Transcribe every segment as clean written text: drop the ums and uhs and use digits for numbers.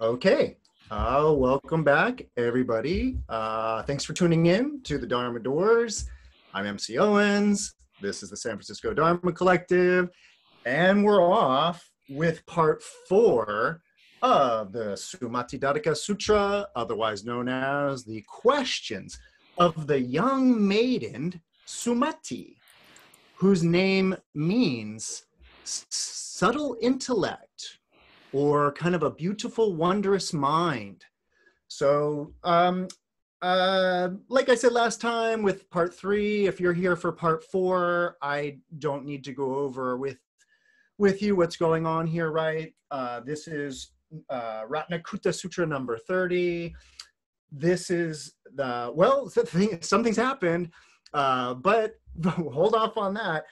Okay, welcome back, everybody. Thanks for tuning in to the Dharma Doors. I'm MC Owens. This is the San Francisco Dharma Collective, and we're off with part 4 of the Sumatidarika Sutra, otherwise known as the Questions of the Young Maiden Sumati, whose name means subtle intellect, or kind of a beautiful, wondrous mind. So, like I said last time with part 3, if you're here for part 4, I don't need to go over with you what's going on here, right? This is Ratnakuta Sutra number 30. This is the, well, something's happened, but hold off on that.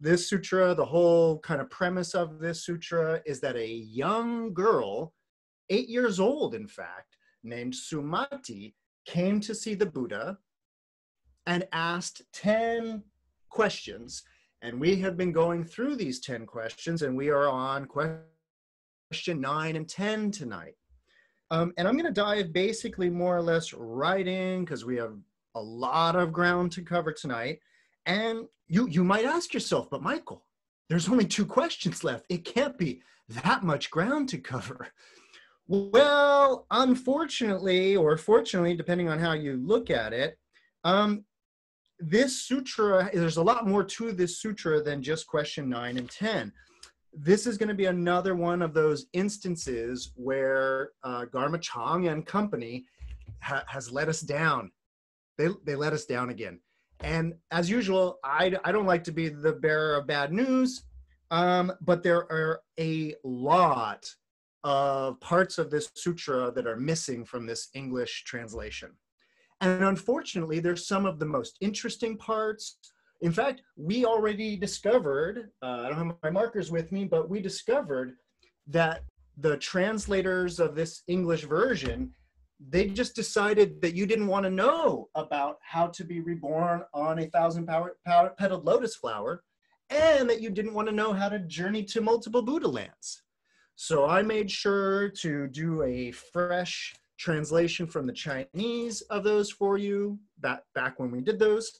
This sutra, the whole kind of premise of this sutra is that a young girl, 8 years old in fact, named Sumati, came to see the Buddha and asked 10 questions. And we have been going through these 10 questions, and we are on question 9 and 10 tonight. And I'm going to dive basically more or less right in, because we have a lot of ground to cover tonight. And you might ask yourself, but Michael, there's only 2 questions left. It can't be that much ground to cover. Well, unfortunately, or fortunately, depending on how you look at it, this sutra, there's a lot more to this sutra than just question 9 and 10. This is going to be another one of those instances where Garma Chang and company has let us down. They let us down again. And as usual, I don't like to be the bearer of bad news, but there are a lot of parts of this sutra that are missing from this English translation. And unfortunately, there's some of the most interesting parts. In fact, we already discovered, I don't have my markers with me, but we discovered that the translators of this English version, they just decided that you didn't want to know about how to be reborn on a 1,000-petaled lotus flower, and that you didn't want to know how to journey to multiple Buddha lands. So I made sure to do a fresh translation from the Chinese of those for you back when we did those.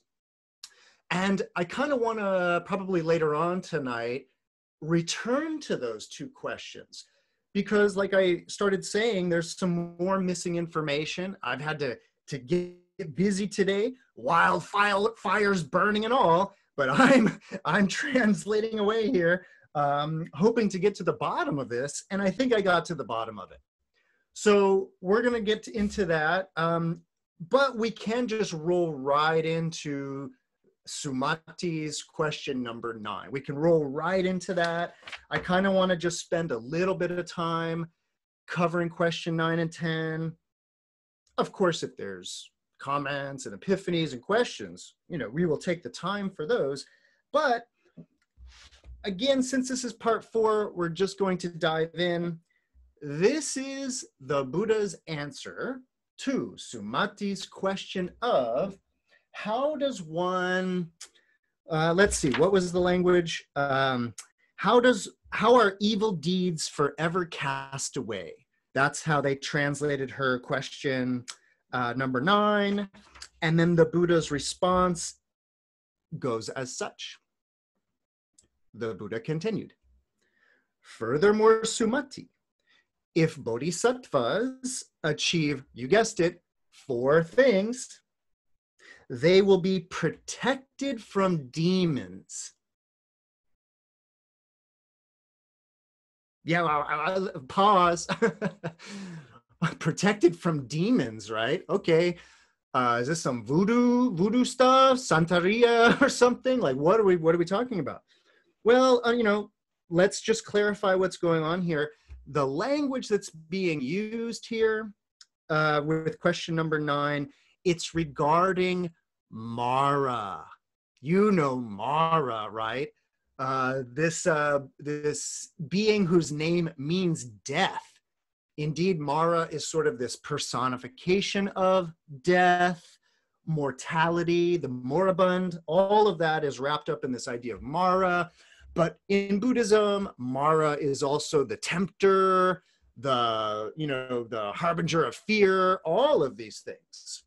And I kind of want to probably later on tonight return to those 2 questions, because like I started saying, there's some more missing information. I've had to get busy today, wildfires burning and all, but I'm translating away here, hoping to get to the bottom of this, and I think I got to the bottom of it. So we're gonna get into that, but we can just roll right into Sumati's question number 9. We can roll right into that. I kind of want to just spend a little bit of time covering question 9 and 10. Of course, if there's comments and epiphanies and questions, you know, we will take the time for those. But again, since this is part 4, we're just going to dive in. This is the Buddha's answer to Sumati's question of, how does one, let's see, what was the language? How are evil deeds forever cast away? That's how they translated her question number 9. And then the Buddha's response goes as such. The Buddha continued, furthermore, Sumati, if bodhisattvas achieve, you guessed it, 4 things, they will be protected from demons. Yeah, pause. Protected from demons, right? Okay. Is this some voodoo stuff, Santeria or something? Like, what are we talking about? Well, you know, let's just clarify what's going on here. The language that's being used here with question number 9, it's regarding Mara. You know Mara, right? This being whose name means death. Indeed, Mara is sort of this personification of death, mortality, the moribund. All of that is wrapped up in this idea of Mara. But in Buddhism, Mara is also the tempter, the, you know, the harbinger of fear, all of these things.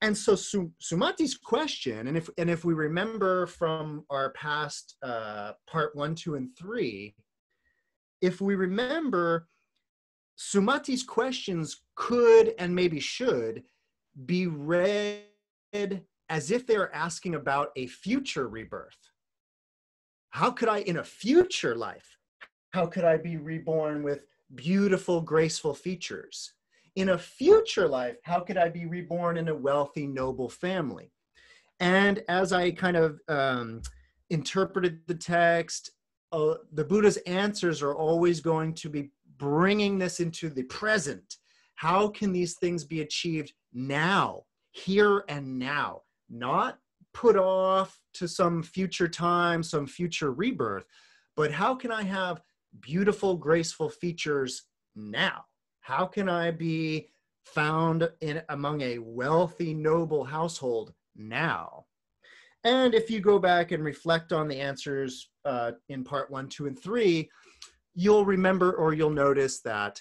And so Sumati's question, and if we remember from our past part 1, 2, and 3, if we remember, Sumati's questions could and maybe should be read as if they're asking about a future rebirth. How could I, in a future life, how could I be reborn with beautiful, graceful features? In a future life, how could I be reborn in a wealthy, noble family? And as I kind of interpreted the text, the Buddha's answers are always going to be bringing this into the present. How can these things be achieved now, here and now? Not put off to some future time, some future rebirth, but how can I have beautiful, graceful features now? How can I be found among a wealthy, noble household now? And if you go back and reflect on the answers in part 1, 2, and 3, you'll remember or you'll notice that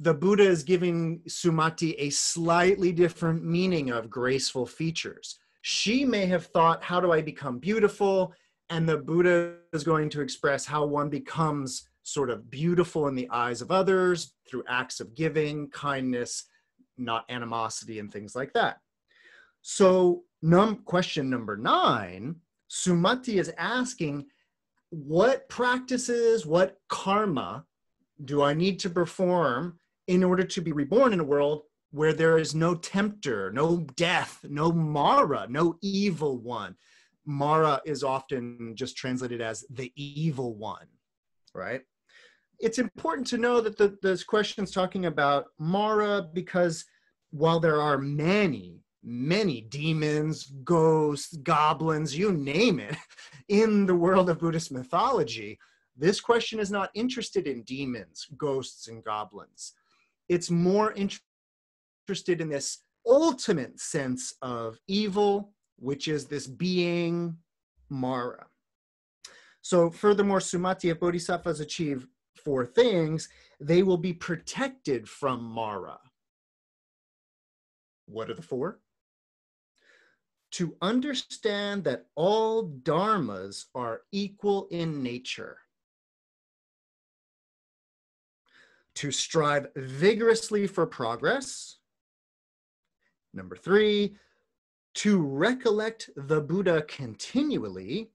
the Buddha is giving Sumati a slightly different meaning of graceful features. She may have thought, how do I become beautiful? And the Buddha is going to express how one becomes sort of beautiful in the eyes of others through acts of giving, kindness, not animosity, and things like that. So question number 9, Sumati is asking, what practices, what karma do I need to perform in order to be reborn in a world where there is no tempter, no death, no Mara, no evil one? Mara is often just translated as the evil one, right? It's important to know that this question is talking about Mara because while there are many, many demons, ghosts, goblins, you name it, in the world of Buddhist mythology, this question is not interested in demons, ghosts, and goblins. It's more interested in this ultimate sense of evil, which is this being, Mara. So furthermore, Sumati, if bodhisattvas achieve 4 things, they will be protected from Mara. What are the 4? To understand that all dharmas are equal in nature. To strive vigorously for progress. Number 3, to recollect the Buddha continually.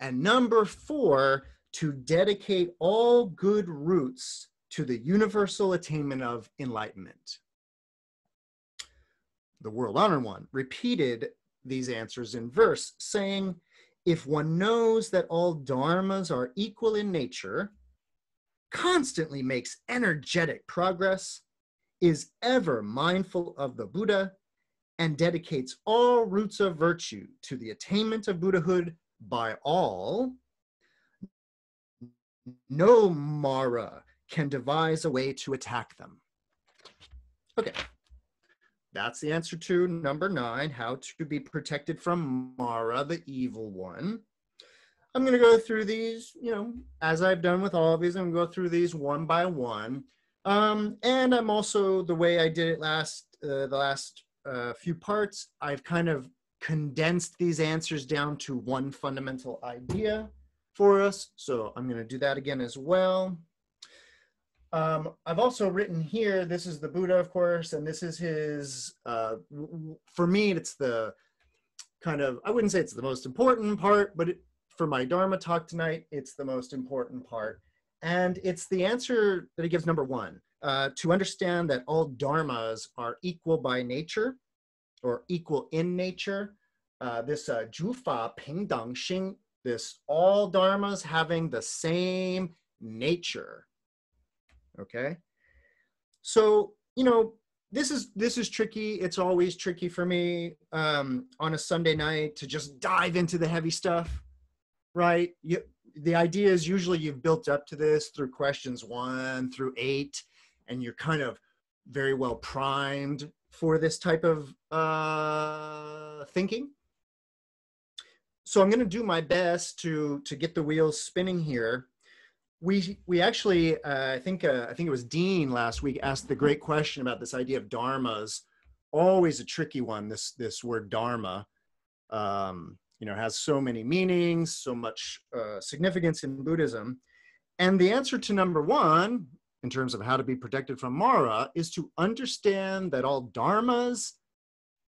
And number 4, to dedicate all good roots to the universal attainment of enlightenment. The World Honor One repeated these answers in verse, saying, if one knows that all dharmas are equal in nature, constantly makes energetic progress, is ever mindful of the Buddha, and dedicates all roots of virtue to the attainment of Buddhahood by all, no Mara can devise a way to attack them. Okay, that's the answer to number 9, how to be protected from Mara, the evil one. I'm going to go through these, you know, as I've done with all of these, I'm going to go through these one by one. And I'm also, the way I did it the last few parts, I've kind of condensed these answers down to one fundamental idea for us. So I'm going to do that again as well. I've also written here, this is the Buddha, of course, and this is his, for me, it's the kind of, I wouldn't say it's the most important part, but for my Dharma talk tonight, it's the most important part. And it's the answer that he gives number 1. To understand that all dharmas are equal by nature, or equal in nature, this Jufa Ping Dang Xing, this all dharmas having the same nature. Okay, so you know this is tricky. It's always tricky for me on a Sunday night to just dive into the heavy stuff, right? The idea is usually you've built up to this through questions 1 through 8. And you're kind of very well primed for this type of thinking. So I'm going to do my best to get the wheels spinning here. We actually, I think it was Dean last week asked the great question about this idea of dharmas. Always a tricky one. This word dharma, you know, has so many meanings, so much significance in Buddhism. And the answer to number one, in terms of how to be protected from Mara, is to understand that all dharmas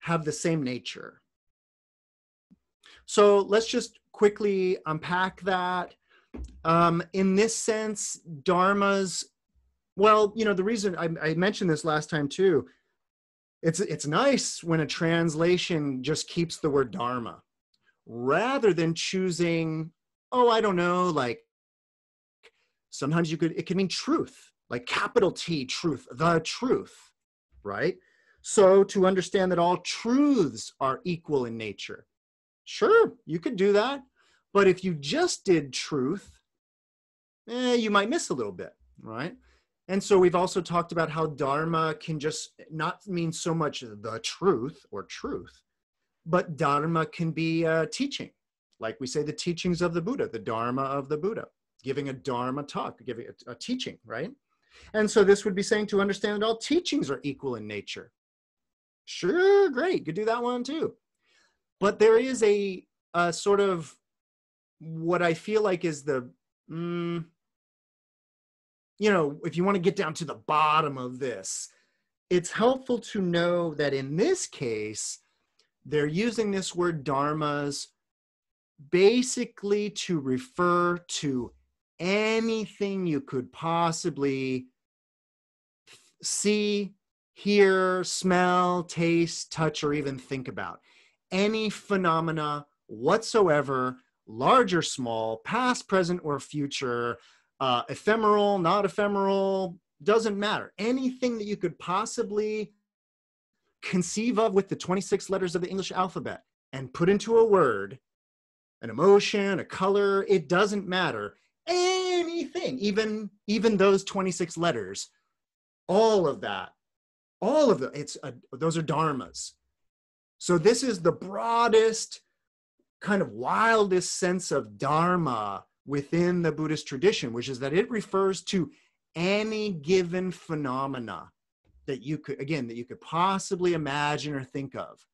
have the same nature. So let's just quickly unpack that. In this sense, dharmas, well, you know, the reason I mentioned this last time too, it's nice when a translation just keeps the word dharma rather than choosing, oh, I don't know, like sometimes it can mean truth, like capital T, truth, the truth, right? So to understand that all truths are equal in nature. Sure, you could do that. But if you just did truth, you might miss a little bit, right? And so we've also talked about how dharma can just not mean so much the truth or truth, but dharma can be teaching. Like we say, the teachings of the Buddha, the dharma of the Buddha, giving a dharma talk, giving a teaching, right? And so this would be saying to understand that all teachings are equal in nature. Sure, great, you could do that one too. But there is a sort of, what I feel like is the, you know, if you want to get down to the bottom of this, it's helpful to know that in this case, they're using this word dharmas basically to refer to anything you could possibly see, hear, smell, taste, touch, or even think about. Any phenomena whatsoever, large or small, past, present, or future, ephemeral, not ephemeral, doesn't matter. Anything that you could possibly conceive of with the 26 letters of the English alphabet and put into a word, an emotion, a color, it doesn't matter. Anything, even those 26 letters, all of that, all of them, those are dharmas. So this is the broadest, kind of wildest sense of dharma within the Buddhist tradition, which is that it refers to any given phenomena that you could, again, that you could possibly imagine or think of.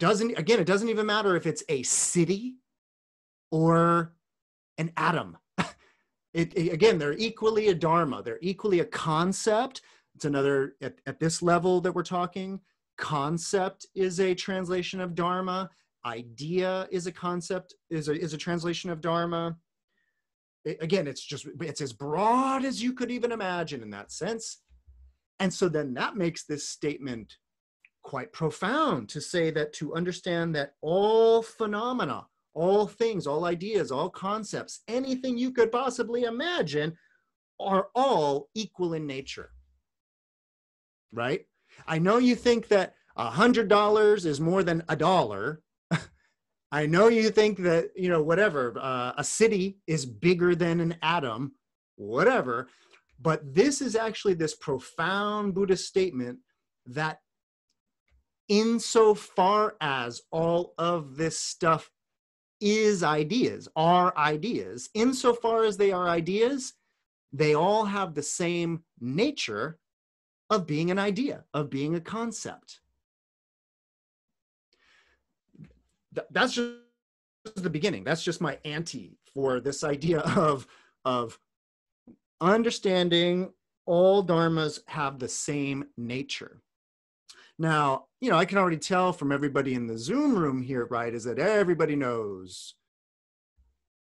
It doesn't even matter if it's a city or an atom. Again, they're equally a dharma. They're equally a concept. It's another, at this level that we're talking, concept is a translation of dharma. Idea is a concept, is a translation of dharma. Again, it's as broad as you could even imagine in that sense. And so then that makes this statement quite profound to say that to understand that all phenomena, all things, all ideas, all concepts, anything you could possibly imagine are all equal in nature, right? I know you think that $100 is more than $1. I know you think that, you know, whatever, a city is bigger than an atom, whatever. But this is actually this profound Buddhist statement that insofar as all of this stuff is ideas, are ideas, insofar as they are ideas, they all have the same nature of being an idea, of being a concept. That's just the beginning. That's just my ante for this idea of understanding all dharmas have the same nature. Now, you know, I can already tell from everybody in the Zoom room here, right, is that everybody knows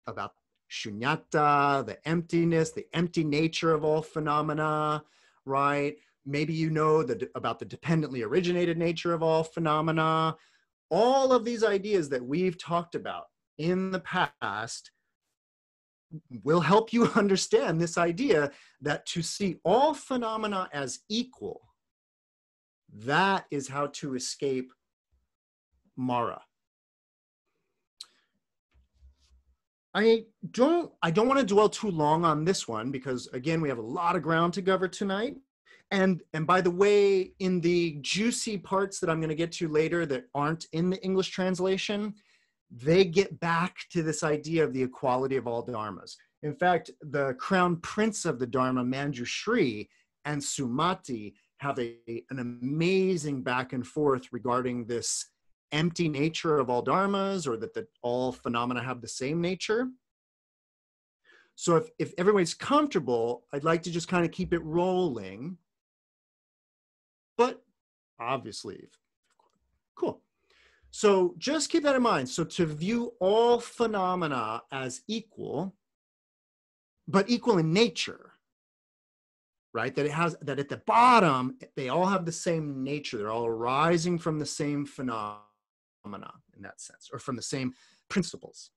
about shunyata, the emptiness, the empty nature of all phenomena, right? Maybe you know about the dependently originated nature of all phenomena. All of these ideas that we've talked about in the past will help you understand this idea that to see all phenomena as equal, that is how to escape Mara. I don't want to dwell too long on this one because, again, we have a lot of ground to cover tonight. And by the way, in the juicy parts that I'm going to get to later that aren't in the English translation, they get back to this idea of the equality of all dharmas. In fact, the crown prince of the Dharma, Manjushri, and Sumati have an amazing back and forth regarding this empty nature of all dharmas, or that all phenomena have the same nature. So if everybody's comfortable, I'd like to just kind of keep it rolling. But obviously, cool. So just keep that in mind. So to view all phenomena as equal, but equal in nature, right? That at the bottom, they all have the same nature. They're all arising from the same phenomena in that sense, or from the same principles.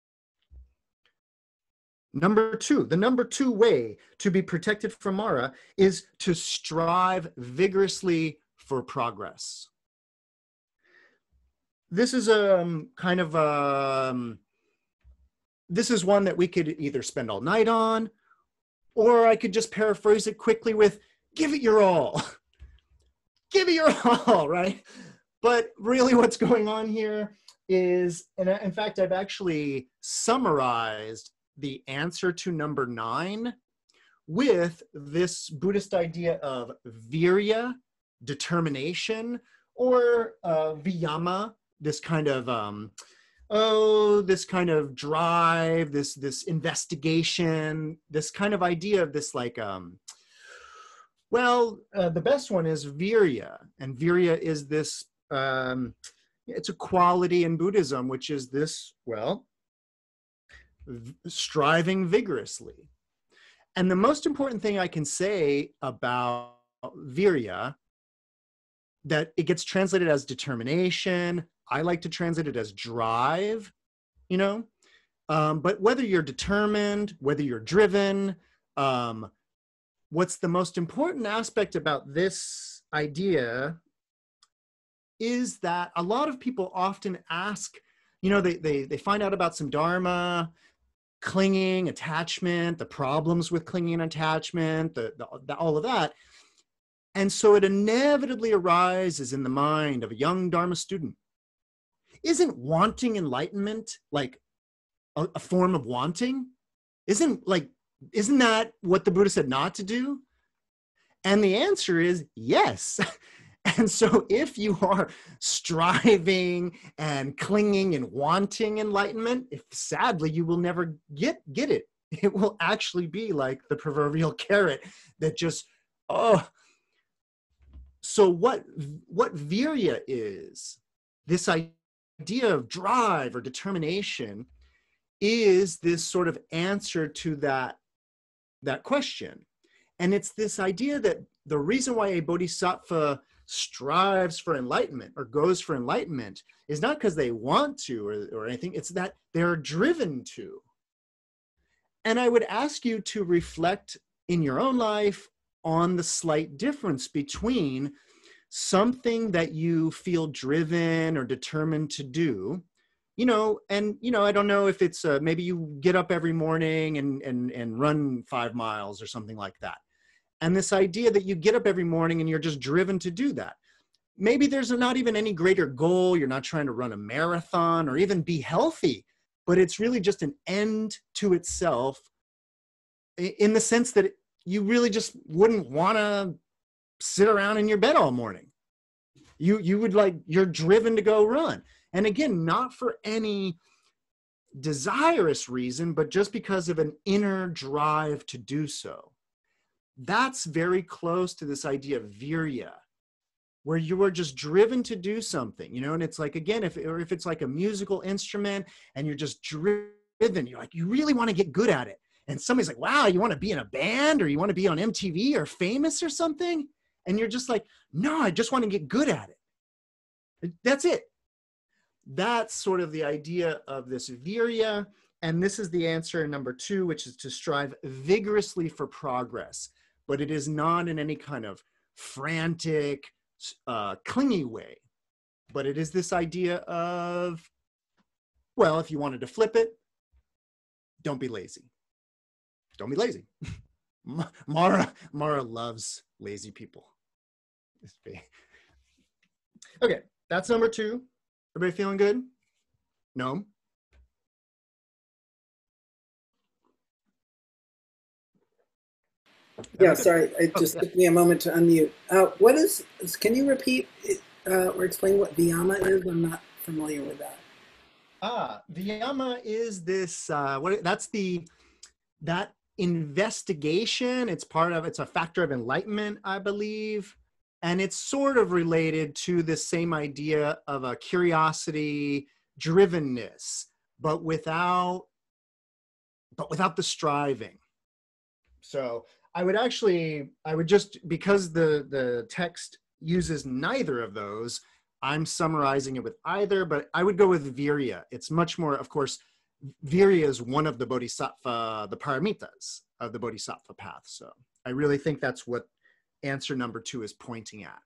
Number two, the number two way to be protected from Mara is to strive vigorously for progress. This is this is one that we could either spend all night on, or I could just paraphrase it quickly with, give it your all. Give it your all, right? But really what's going on here is, and in fact, I've actually summarized the answer to number 9 with this Buddhist idea of virya, determination, or viyama, this kind of, drive, this investigation, this kind of idea of this like, the best one is virya. And virya is this, it's a quality in Buddhism, which is this, striving vigorously. And the most important thing I can say about virya, that it gets translated as determination. I like to translate it as drive, but whether you're determined, whether you're driven, what's the most important aspect about this idea is that a lot of people often ask, they find out about some dharma, clinging, attachment, the problems with clinging and attachment, all of that. And so it inevitably arises in the mind of a young dharma student. Isn't wanting enlightenment like a form of wanting? Isn't that what the Buddha said not to do? And the answer is yes. And so if you are striving and clinging and wanting enlightenment, sadly, you will never get it. It will actually be like the proverbial carrot that just, oh. So what virya is, this idea of drive or determination, is this sort of answer to that question. And it's this idea that the reason why a bodhisattva strives for enlightenment or goes for enlightenment is not because they want to or anything, it's that they're driven to. And I would ask you to reflect in your own life on the slight difference between something that you feel driven or determined to do, I don't know if it's maybe you get up every morning and run 5 miles or something like that. And this idea that you get up every morning and you're just driven to do that. Maybe there's not even any greater goal. You're not trying to run a marathon or even be healthy, but it's really just an end to itself in the sense that you really just wouldn't want to sit around in your bed all morning. You would you're driven to go run. And again, not for any desirous reason, but just because of an inner drive to do so. That's very close to this idea of virya, where you are just driven to do something, and it's like, again, if it's like a musical instrument and you're just driven, you really want to get good at it. And somebody's like, wow, you want to be in a band or you want to be on MTV or famous or something? And you're just like, no, I just want to get good at it. That's it. That's sort of the idea of this virya. And this is the answer in number 2, which is to strive vigorously for progress. But it is not in any kind of frantic, clingy way. But it is this idea of, if you wanted to flip it, don't be lazy. Don't be lazy. Mara loves lazy people. Okay, that's number 2. Everybody feeling good? No? Yeah, sorry, it just took me a moment to unmute. What is, can you repeat or explain what Vyama is? I'm not familiar with that. Vyama is this, that investigation, it's a factor of enlightenment, I believe. And it's sort of related to this same idea of a curiosity drivenness, but without the striving. So I would just, because the text uses neither of those, I'm summarizing it with either, but I would go with virya. It's much more, of course, virya is one of the bodhisattva, the paramitas of the bodhisattva path. So I really think that's what answer number 2 is pointing at.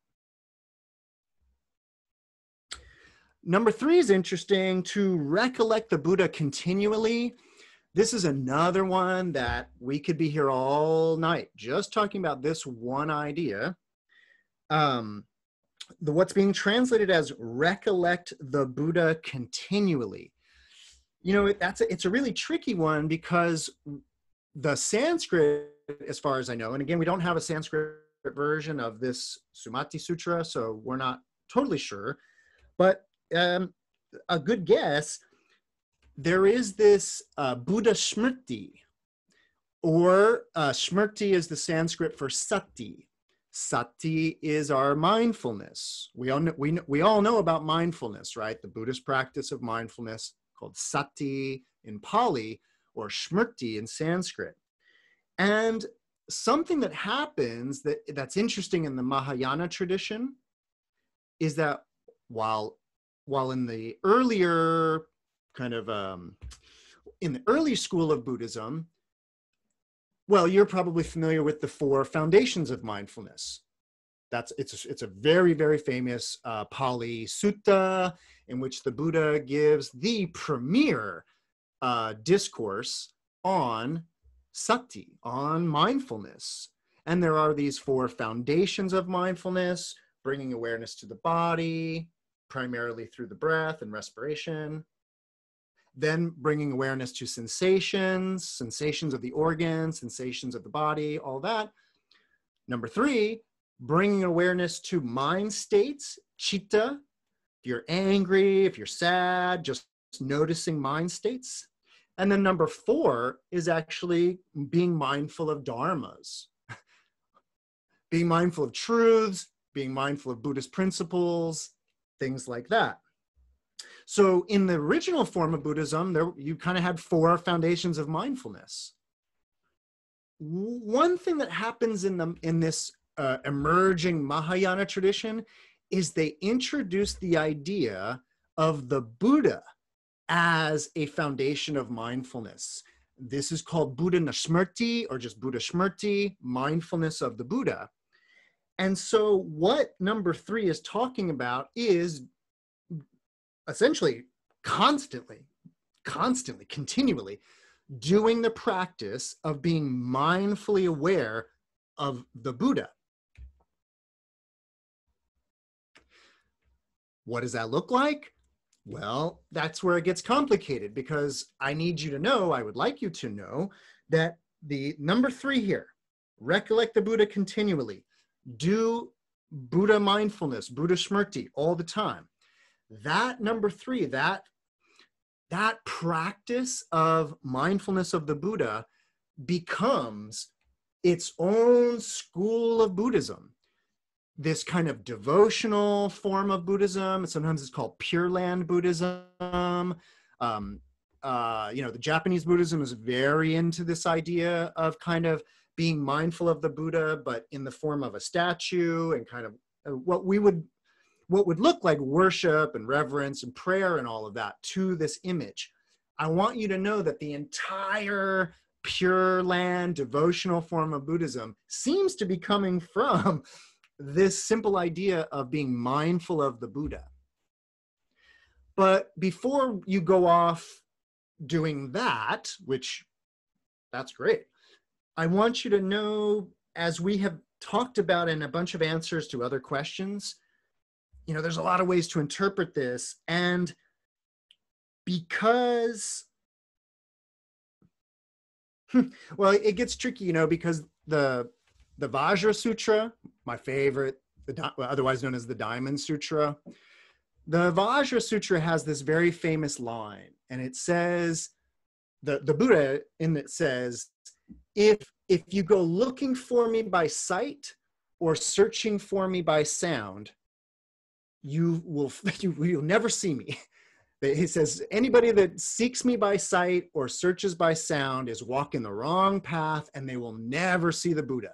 Number 3 is interesting, to recollect the Buddha continually. This is another one that we could be here all night just talking about this one idea. What's being translated as recollect the Buddha continually. You know, it's a really tricky one because the Sanskrit, as far as I know, and again, we don't have a Sanskrit version of this Sumati Sutra, so we're not totally sure, but a good guess, there is this Buddha Smriti, or Smriti is the Sanskrit for sati. Sati is our mindfulness. We all know about mindfulness, right? The Buddhist practice of mindfulness called sati in Pali, or Smriti in Sanskrit. And something that happens that's interesting in the Mahayana tradition is that while in the earlier kind of, in the early school of Buddhism, well, you're probably familiar with the 4 foundations of mindfulness. It's a very, very famous Pali sutta in which the Buddha gives the premier discourse on sati, on mindfulness. And there are these 4 foundations of mindfulness, bringing awareness to the body, primarily through the breath and respiration. Then bringing awareness to sensations, sensations of the organs, sensations of the body, all that. Number 3, bringing awareness to mind states, citta. If you're angry, if you're sad, just noticing mind states. And then number 4 is actually being mindful of dharmas, being mindful of truths, being mindful of Buddhist principles, things like that. So in the original form of Buddhism, you kind of had 4 foundations of mindfulness. One thing that happens in this emerging Mahayana tradition is they introduce the idea of the Buddha as a foundation of mindfulness. This is called Buddha Smriti, or just Buddha Smriti, mindfulness of the Buddha. And so what number 3 is talking about is essentially constantly, continually doing the practice of being mindfully aware of the Buddha. What does that look like? Well, that's where it gets complicated, because I would like you to know that the number 3 here, recollect the Buddha continually, do Buddha mindfulness, Buddha Smriti all the time. That number 3, that practice of mindfulness of the Buddha becomes its own school of Buddhism. This kind of devotional form of Buddhism, sometimes it's called Pure Land Buddhism. The Japanese Buddhism is very into this idea of kind of being mindful of the Buddha, but in the form of a statue and kind of what would look like worship and reverence and prayer and all of that to this image. I want you to know that the entire Pure Land devotional form of Buddhism seems to be coming from this simple idea of being mindful of the Buddha. But before you go off doing that, which that's great, I want you to know, as we have talked about in a bunch of answers to other questions, you know, there's a lot of ways to interpret this. And because, well, it gets tricky, you know, because the the Vajra Sutra, my favorite, otherwise known as the Diamond Sutra. The Vajra Sutra has this very famous line, and it says, the Buddha in it says, if you go looking for me by sight or searching for me by sound, you'll never see me. He says, anybody that seeks me by sight or searches by sound is walking the wrong path, and they will never see the Buddha.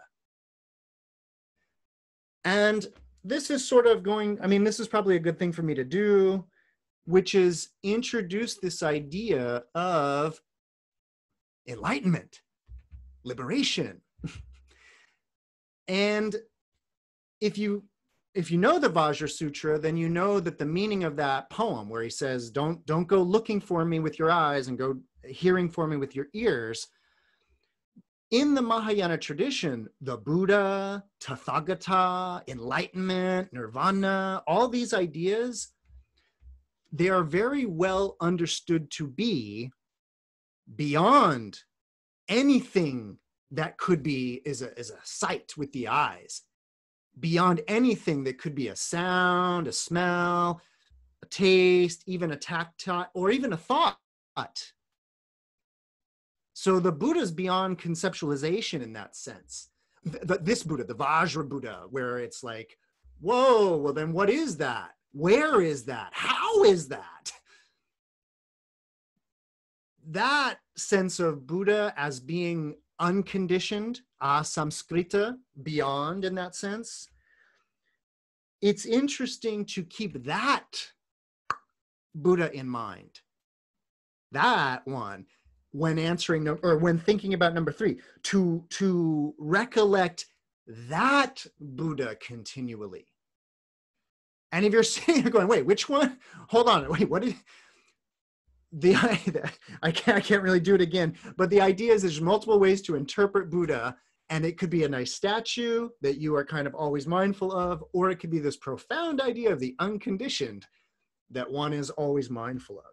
And this is sort of going, I mean, this is probably a good thing for me to do, which is introduce this idea of enlightenment, liberation. And if you know the Vajra Sutra, then you know that the meaning of that poem where he says, don't go looking for me with your eyes and go hearing for me with your ears. In the Mahayana tradition, the Buddha, Tathagata, enlightenment, nirvana, all these ideas, they are very well understood to be beyond anything that could be is a sight with the eyes, beyond anything that could be a sound, a smell, a taste, even a tactile, or even a thought. So the Buddha's beyond conceptualization in that sense. This Buddha, the Vajra Buddha, where it's like, whoa, well then what is that? Where is that? How is that? That sense of Buddha as being unconditioned, asamskrita, beyond in that sense, it's interesting to keep that Buddha in mind. That one. When answering or when thinking about number three, to recollect that Buddha continually. And if you're sitting there going, wait, which one? Hold on, wait, what is the I can't really do it again. But the idea is there's multiple ways to interpret Buddha, and it could be a nice statue that you are kind of always mindful of, or it could be this profound idea of the unconditioned that one is always mindful of.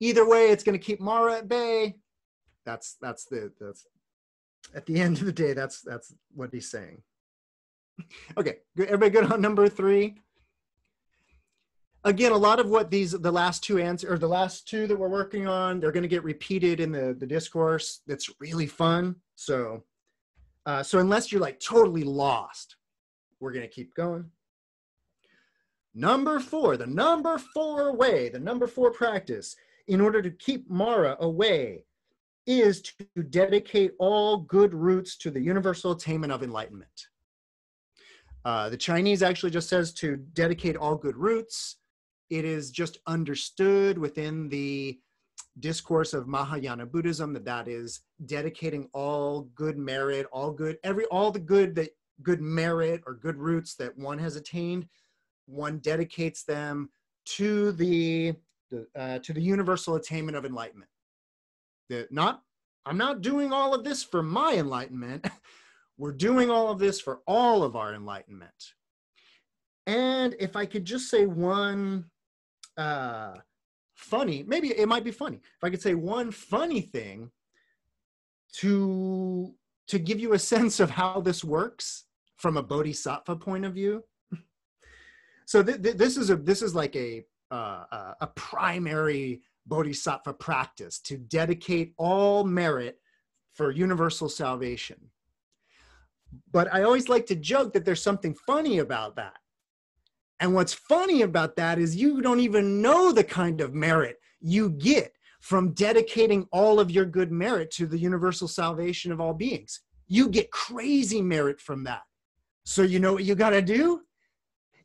Either way, it's going to keep Mara at bay. That's at the end of the day, that's what he's saying. Okay, everybody good on number three? Again, a lot of what the last two answers, or the last two that we're working on, they're going to get repeated in the discourse. That's really fun. So unless you're like totally lost, we're going to keep going. Number four, the number four way, the number four practice, in order to keep Mara away, is to dedicate all good roots to the universal attainment of enlightenment. The Chinese actually just says to dedicate all good roots. It is just understood within the discourse of Mahayana Buddhism that is dedicating all good merit, all the good merit or good roots that one has attained. One dedicates them to the universal attainment of enlightenment. I'm not doing all of this for my enlightenment. We're doing all of this for all of our enlightenment. And if I could just say one funny, maybe it might be funny. If I could say one funny thing to give you a sense of how this works from a Bodhisattva point of view. So this is like a primary Bodhisattva practice, to dedicate all merit for universal salvation. But I always like to joke that there's something funny about that. And what's funny about that is you don't even know the kind of merit you get from dedicating all of your good merit to the universal salvation of all beings. You get crazy merit from that. So you know what you got to do?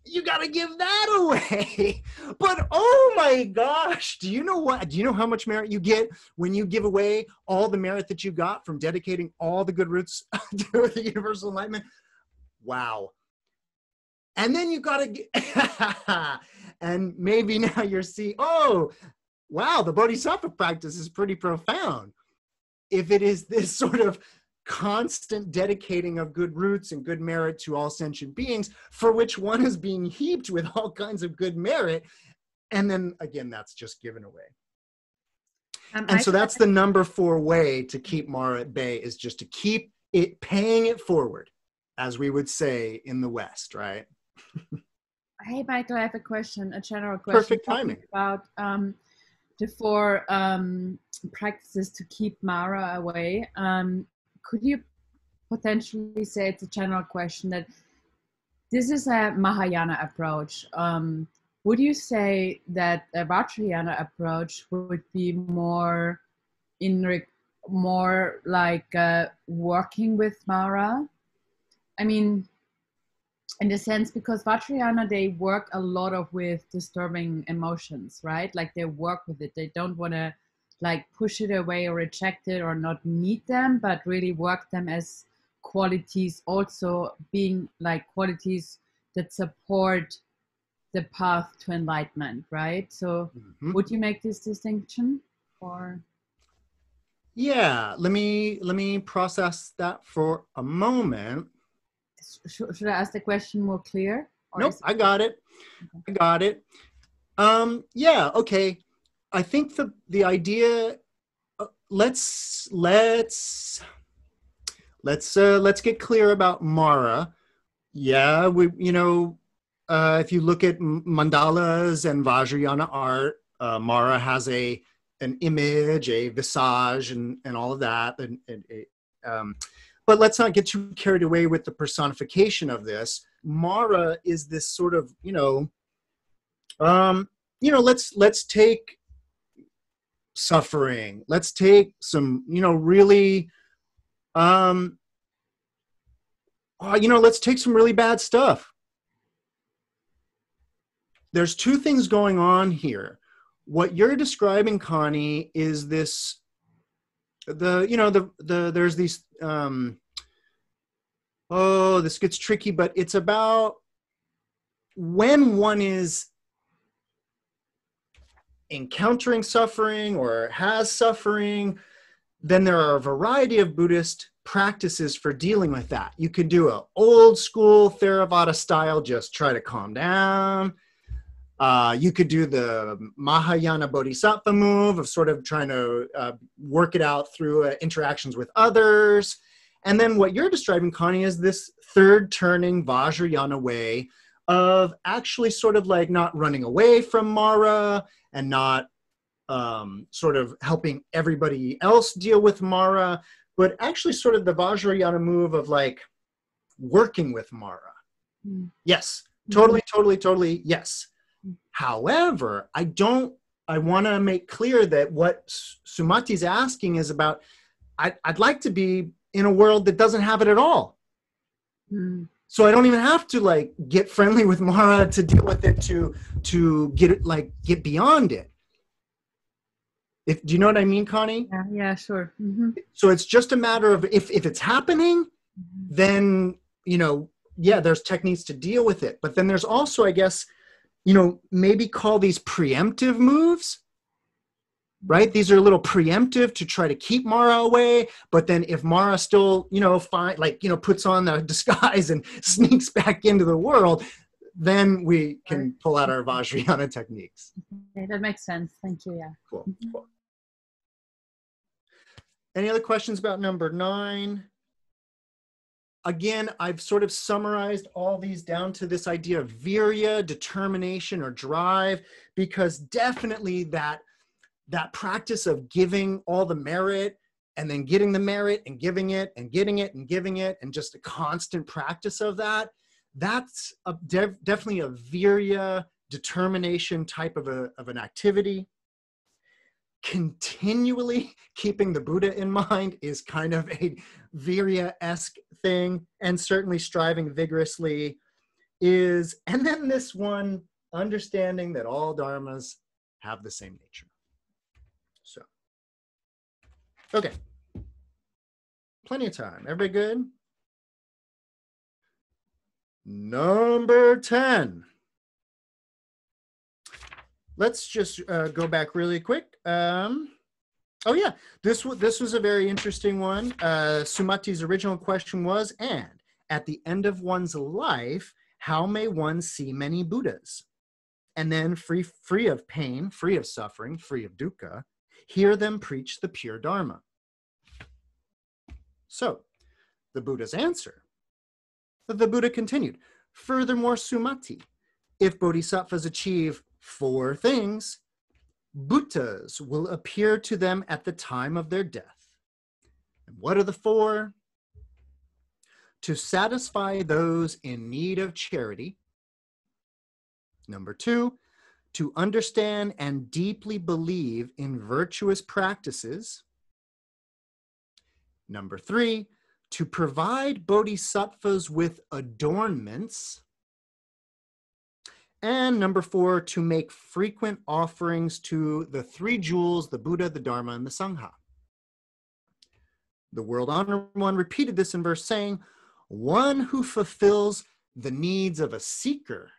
You got to give that away. But oh my gosh, do you know how much merit you get when you give away all the merit that you got from dedicating all the good roots to the universal enlightenment? Wow. And then you got to, and maybe now you're seeing, oh, wow, the Bodhisattva practice is pretty profound. If it is this sort of constant dedicating of good roots and good merit to all sentient beings, for which one is being heaped with all kinds of good merit, and then again that's just given away. And so that's the number four way to keep Mara at bay, is just to keep it paying it forward, as we would say in the West, right? Hey, Michael, I have a question, a general question. Perfect timing. About the four practices to keep Mara away. Could you potentially say it's a general question that this is a Mahayana approach. Would you say that a Vajrayana approach would be more like working with Mara? I mean, in the sense, because Vajrayana, they work a lot of with disturbing emotions, right? Like they work with it. They don't want to like push it away or reject it or not need them, but really work them as qualities, also being like qualities that support the path to enlightenment, right? So would you make this distinction, or? Yeah, let me process that for a moment. Should I ask the question more clear? Nope, I got it. Okay. I got it. Yeah, okay. I think the idea, let's get clear about Mara. Yeah, if you look at mandalas and Vajrayana art, Mara has an image, a visage, and all of that. But let's not get too carried away with the personification of this. Mara is this sort of, let's take suffering. Let's take some, let's take some really bad stuff. There's two things going on here. What you're describing, Connie, is this, there's these, this gets tricky, but it's about when one is encountering suffering or has suffering, then there are a variety of Buddhist practices for dealing with that. You could do an old school Theravada style, just try to calm down. You could do the Mahayana Bodhisattva move of sort of trying to work it out through interactions with others. And then what you're describing, Connie, is this third turning Vajrayana way of actually sort of like not running away from Mara and not sort of helping everybody else deal with Mara, but actually sort of the Vajrayana move of like working with Mara. Yes, totally, yes. However, I want to make clear that what Sumati's asking is about, I'd like to be in a world that doesn't have it at all. So I don't even have to like get friendly with Mara to deal with it, to get it, like get beyond it. Do you know what I mean, Connie? Yeah, sure. So it's just a matter of if it's happening, then, yeah, there's techniques to deal with it. But then there's also, I guess, maybe call these preemptive moves, right? These are a little preemptive to try to keep Mara away. But then if Mara still, puts on the disguise and sneaks back into the world, then we can pull out our Vajrayana techniques. Okay, that makes sense. Thank you. Yeah. Cool. Any other questions about number 9? Again, I've sort of summarized all these down to this idea of virya, determination or drive, because definitely that practice of giving all the merit and then getting the merit and giving it and getting it and giving it and just a constant practice of that, that's definitely a virya, determination type of an activity. Continually keeping the Buddha in mind is kind of a virya-esque thing, and certainly striving vigorously is, and then this one, understanding that all dharmas have the same nature. So, okay. Plenty of time. Everybody good? Number 10. Let's just go back really quick. Oh yeah, this was a very interesting one. Sumati's original question was, and at the end of one's life, how may one see many Buddhas? And then free of pain, free of suffering, free of dukkha, hear them preach the pure Dharma. So the Buddha's answer. The Buddha continued, furthermore, sumati, if bodhisattvas achieve four things, Buddhas will appear to them at the time of their death. And what are the four? To satisfy those in need of charity. Number two, to understand and deeply believe in virtuous practices. Number three, to provide bodhisattvas with adornments. And number four, to make frequent offerings to the three jewels, the Buddha, the Dharma, and the Sangha. The World Honored One repeated this in verse saying, one who fulfills the needs of a seeker,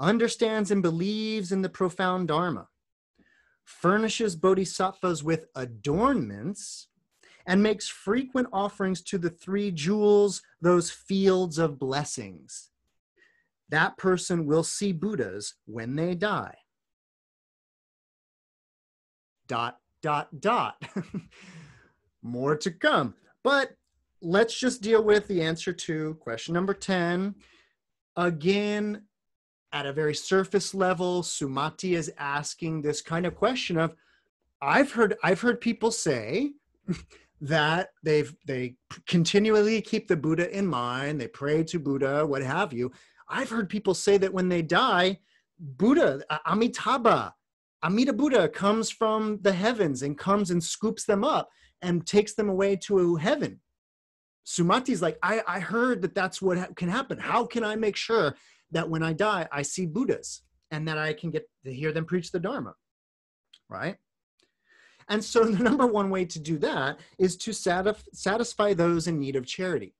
understands and believes in the profound Dharma, furnishes bodhisattvas with adornments, and makes frequent offerings to the three jewels, those fields of blessings. That person will see Buddhas when they die. ... More to come. But let's just deal with the answer to question number 10. Again, at a very surface level, Sumati is asking this kind of question of, I've heard people say that they continually keep the Buddha in mind, they pray to Buddha, what have you. I've heard people say that when they die, Buddha, Amitabha, Amida Buddha comes from the heavens and comes and scoops them up and takes them away to heaven. Sumati's like, I heard that that's what can happen. How can I make sure that when I die, I see Buddhas and that I can get to hear them preach the Dharma, right? And so the number one way to do that is to satisfy those in need of charity.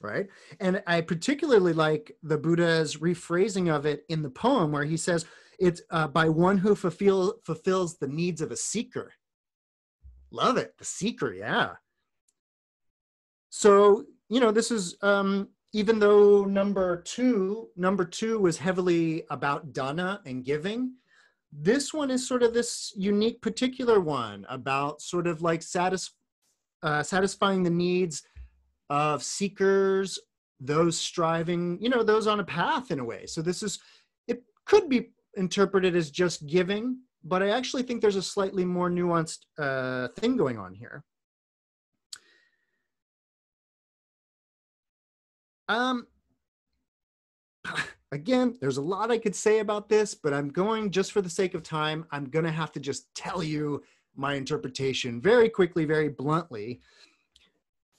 Right? And I particularly like the Buddha's rephrasing of it in the poem where he says, it's by one who fulfills the needs of a seeker. Love it. The seeker, yeah. So, you know, this is, even though number two was heavily about dana and giving, this one is sort of this unique particular one about sort of like satisfying the needs of seekers, those striving, you know, those on a path in a way. So this is, it could be interpreted as just giving, but I actually think there's a slightly more nuanced thing going on here. Again, there's a lot I could say about this, but I'm going, just for the sake of time, I'm gonna have to just tell you my interpretation very quickly, very bluntly.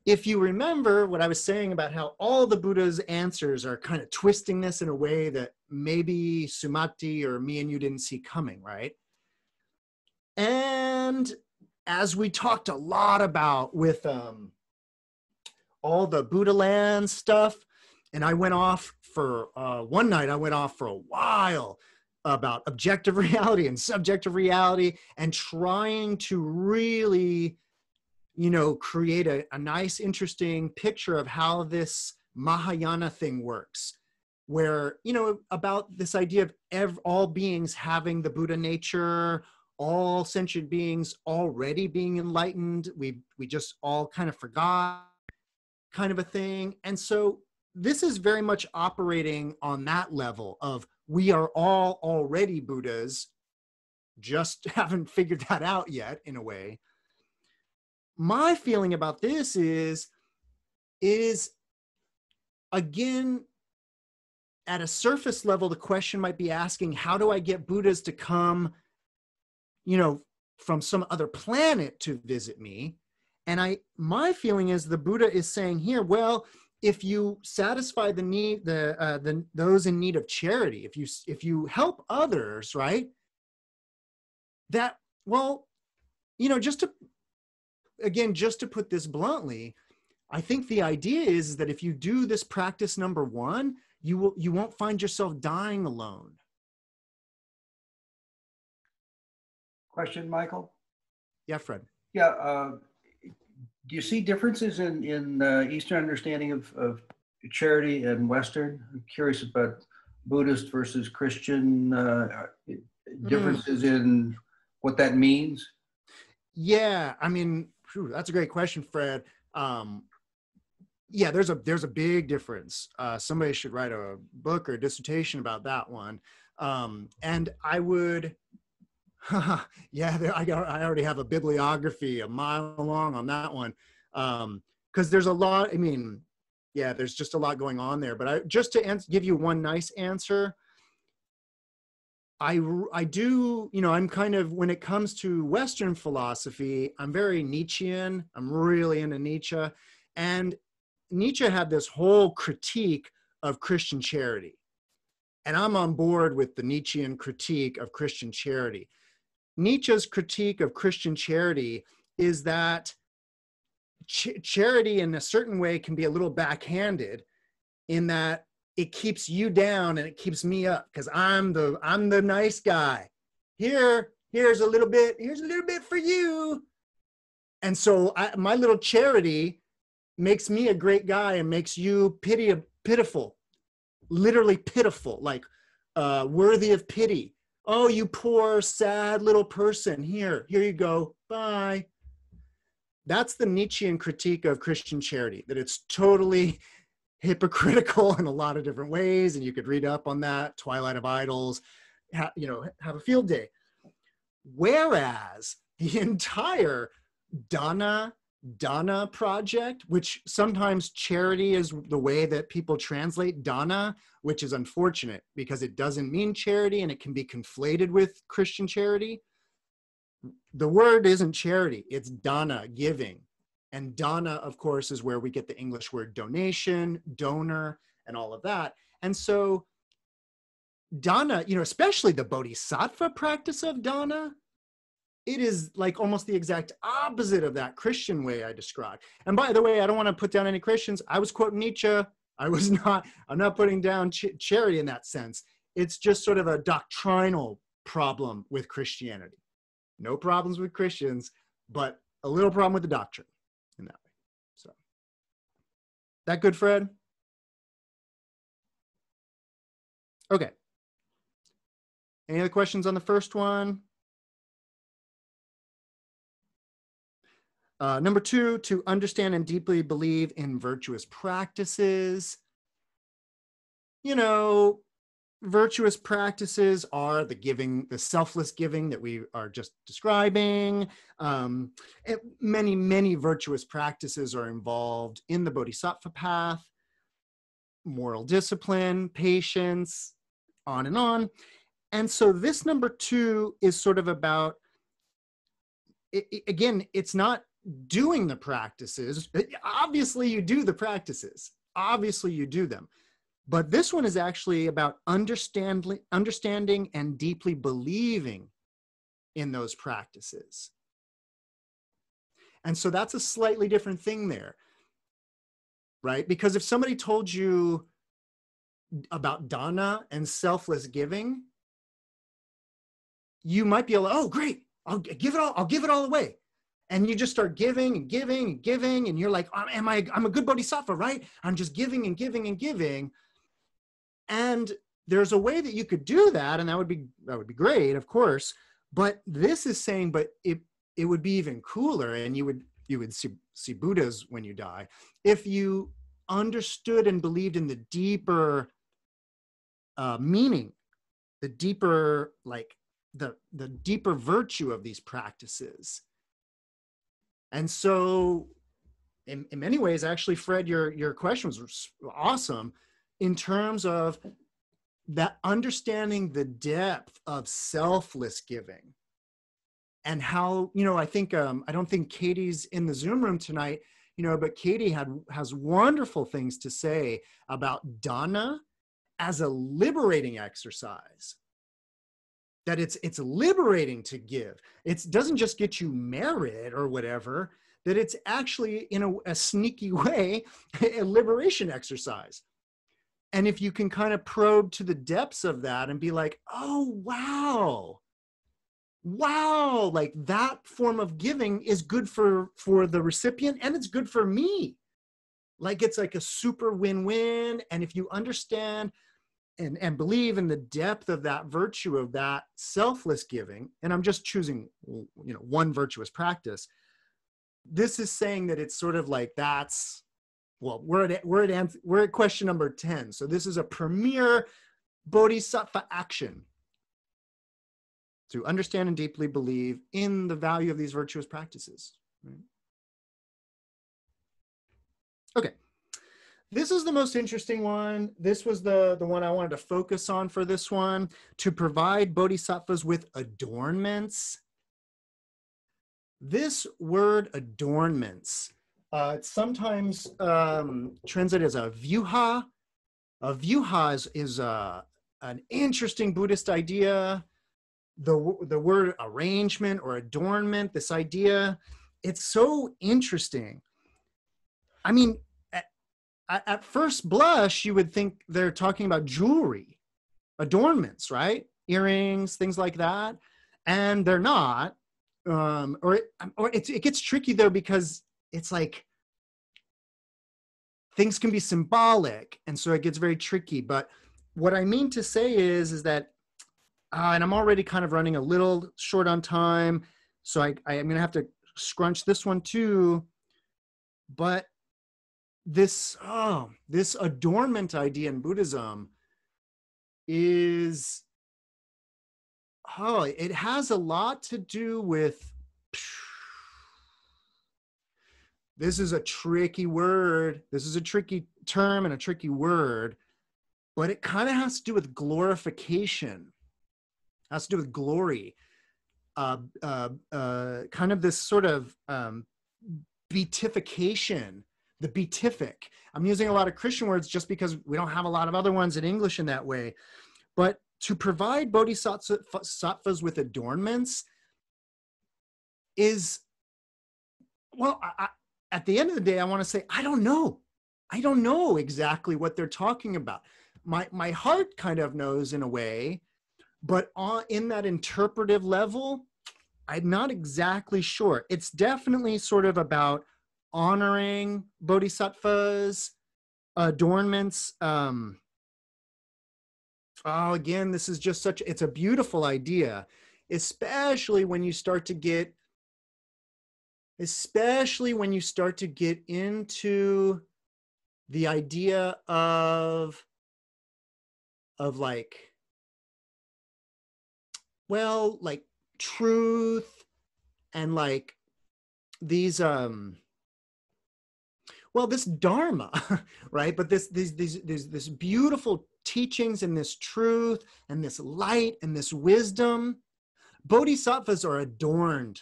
If you remember what I was saying about how all the Buddha's answers are kind of twisting this in a way that maybe Sumati or me and you didn't see coming, right? And as we talked a lot about with all the Buddha land stuff, and I went off for one night, I went off for a while about objective reality and subjective reality and trying to really, you know, create a nice, interesting picture of how this Mahayana thing works, where, you know, about this idea of all beings having the Buddha nature, all sentient beings already being enlightened, we just all kind of forgot, kind of a thing. And so this is very much operating on that level of we are all already Buddhas, just haven't figured that out yet in a way. My feeling about this is again, at a surface level, the question might be asking, how do I get Buddhas to come, you know, from some other planet to visit me? And my feeling is the Buddha is saying here, well, if you satisfy the need, those in need of charity, if you help others, right? That, well, you know, just to put this bluntly, I think the idea is that if you do this practice number one, you won't find yourself dying alone. Question, Michael? Yeah, Fred. Yeah, do you see differences in Eastern understanding of charity and Western? I'm curious about Buddhist versus Christian differences in what that means. Yeah, I mean, that's a great question, Fred. Yeah, there's a big difference. Somebody should write a book or a dissertation about that one. And I would, I already have a bibliography a mile long on that one. Because there's a lot, I mean, yeah, there's just a lot going on there. But just to give you one nice answer, I do, you know, I'm kind of, when it comes to Western philosophy, I'm very Nietzschean. I'm really into Nietzsche. And Nietzsche had this whole critique of Christian charity. And I'm on board with the Nietzschean critique of Christian charity. Nietzsche's critique of Christian charity is that charity in a certain way can be a little backhanded, in that it keeps you down and it keeps me up, because I'm the nice guy. Here's a little bit for you. And so my little charity makes me a great guy and makes you pitiful, literally pitiful, like worthy of pity. Oh, you poor, sad little person. Here you go. Bye. That's the Nietzschean critique of Christian charity, that it's totally hypocritical in a lot of different ways. And you could read up on that, Twilight of Idols, you know, have a field day. Whereas the entire Dana project, which sometimes charity is the way that people translate Dana, which is unfortunate because it doesn't mean charity and it can be conflated with Christian charity. The word isn't charity, it's Dana, giving. And Dana, of course, is where we get the English word donation, donor, and all of that. And so Dana, you know, especially the Bodhisattva practice of Dana, it is like almost the exact opposite of that Christian way I described. And by the way, I don't want to put down any Christians. I was quoting Nietzsche. I'm not putting down charity in that sense. It's just sort of a doctrinal problem with Christianity. No problems with Christians, but a little problem with the doctrine in that way. So, that good, Fred? Okay. Any other questions on the first one? Number two, to understand and deeply believe in virtuous practices. You know, virtuous practices are the giving, the selfless giving that we are just describing. Many, many virtuous practices are involved in the Bodhisattva path, moral discipline, patience, on and on. And so this number two is sort of about, again, it's not doing the practices. Obviously you do the practices. Obviously you do them. But this one is actually about understanding and deeply believing in those practices. And so that's a slightly different thing there, right? Because if somebody told you about Dana and selfless giving, you might be like, oh, great, I'll give it all away. And you just start giving and giving and giving. And you're like, I'm a good Bodhisattva, right? I'm just giving and giving and giving. And there's a way that you could do that, and that would be great, of course. But this is saying, but it would be even cooler, and you would see Buddhas when you die, if you understood and believed in the deeper meaning, the deeper, like the deeper virtue of these practices. And so, in many ways, actually, Fred, your question was awesome. In terms of that, understanding the depth of selfless giving and how, you know, I think, I don't think Katie's in the Zoom room tonight, you know, but Katie has wonderful things to say about Dana as a liberating exercise, that it's liberating to give. It doesn't just get you merit or whatever, that it's actually in a sneaky way, a liberation exercise. And if you can kind of probe to the depths of that and be like, oh, wow, like that form of giving is good for the recipient and it's good for me. Like it's like a super win-win. And if you understand and believe in the depth of that virtue of that selfless giving, and I'm just choosing, you know, one virtuous practice, this is saying that it's sort of like that's, well, we're at question number 10. So this is a premier bodhisattva action to understand and deeply believe in the value of these virtuous practices. Right? Okay. This is the most interesting one. This was the one I wanted to focus on for this one, to provide bodhisattvas with adornments. This word adornments, it's sometimes translated as a vyuha. A vyuha is an interesting Buddhist idea. The word arrangement or adornment, this idea, it's so interesting. I mean, at first blush, you would think they're talking about jewelry, adornments, right? Earrings, things like that. And they're not. It gets tricky, though, because it's like things can be symbolic. And so it gets very tricky. But what I mean to say is that, and I'm already kind of running a little short on time, so I'm going to have to scrunch this one, too. But this adornment idea in Buddhism is, it has a lot to do with, this is a tricky word. This is a tricky term and a tricky word, but it kind of has to do with glorification. It has to do with glory. Kind of this sort of beatification. The beatific. I'm using a lot of Christian words just because we don't have a lot of other ones in English in that way. But to provide bodhisattvas with adornments is, well, at the end of the day, I want to say, I don't know. I don't know exactly what they're talking about. My heart kind of knows in a way, but in that interpretive level, I'm not exactly sure. It's definitely sort of about honoring bodhisattvas, adornments. Again, this is just it's a beautiful idea, especially when you start to get into the idea of like truth and like these, well, this dharma, right? But this beautiful teachings and this truth and this light and this wisdom, bodhisattvas are adorned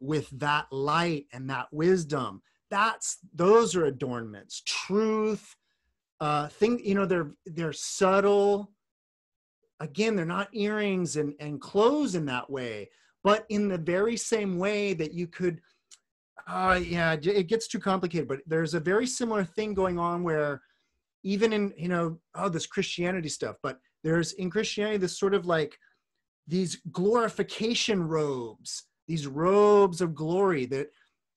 with that light and that wisdom. Those are adornments. Truth, you know, they're subtle. Again, they're not earrings and clothes in that way, but in the very same way that you could. Yeah, it gets too complicated, but there's a very similar thing going on where even in, you know, this Christianity stuff, but there's in Christianity this sort of like these glorification robes, these robes of glory that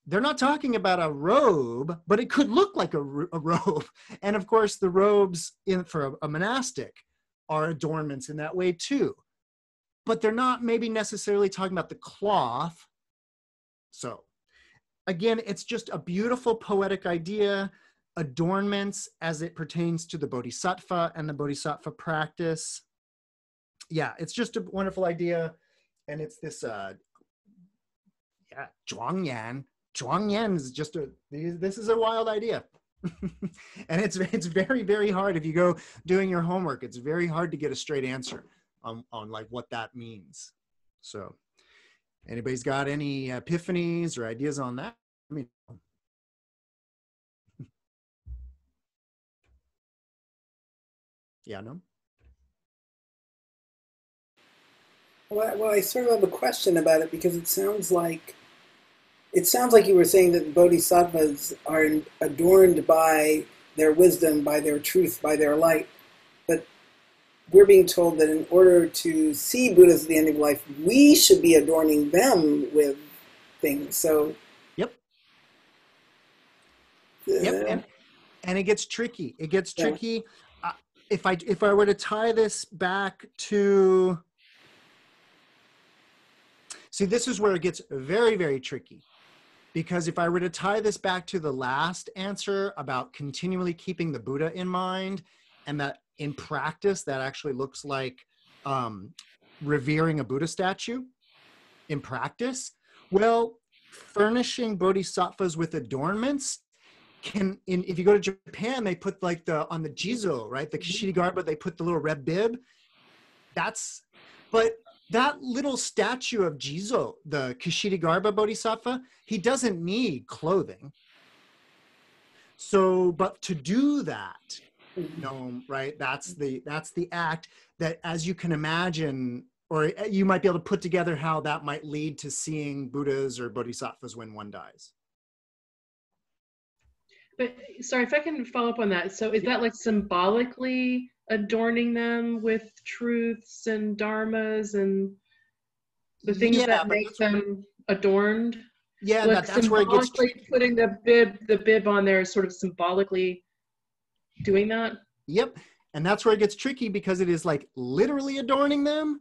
they're not talking about a robe, but it could look like a robe. And of course, the robes for a monastic are adornments in that way too. But they're not maybe necessarily talking about the cloth. So, again, it's just a beautiful poetic idea, adornments as it pertains to the bodhisattva and the bodhisattva practice. Yeah, it's just a wonderful idea. And it's this, yeah, zhuangyan. Zhuangyan is just this is a wild idea. And it's very, very hard. If you go doing your homework, it's very hard to get a straight answer on like what that means. So. Anybody's got any epiphanies or ideas on that? I mean, yeah, no? Well, I sort of have a question about it because it sounds like you were saying that the bodhisattvas are adorned by their wisdom, by their truth, by their light. We're being told that in order to see Buddhas at the end of life, we should be adorning them with things. So, yep. Yep. And it gets tricky. It gets tricky. if I were to tie this back to, see, this is where it gets very, very tricky, because if I were to tie this back to the last answer about continually keeping the Buddha in mind, and that in practice that actually looks like revering a Buddha statue in practice, well, furnishing bodhisattvas with adornments can, if you go to Japan, they put like on the Jizo, right? The Kshitigarbha, they put the little red bib. But that little statue of Jizo, the Kshitigarbha bodhisattva, he doesn't need clothing. So, but to do that, right? That's the act that, as you can imagine, or you might be able to put together how that might lead to seeing Buddhas or bodhisattvas when one dies. But sorry, if I can follow up on that. So is that like symbolically adorning them with truths and dharmas and the things that make them adorned? Yeah, like that's where it gets tricky. Putting the bib on there is sort of symbolically doing that? Yep. And that's where it gets tricky, because it is like literally adorning them,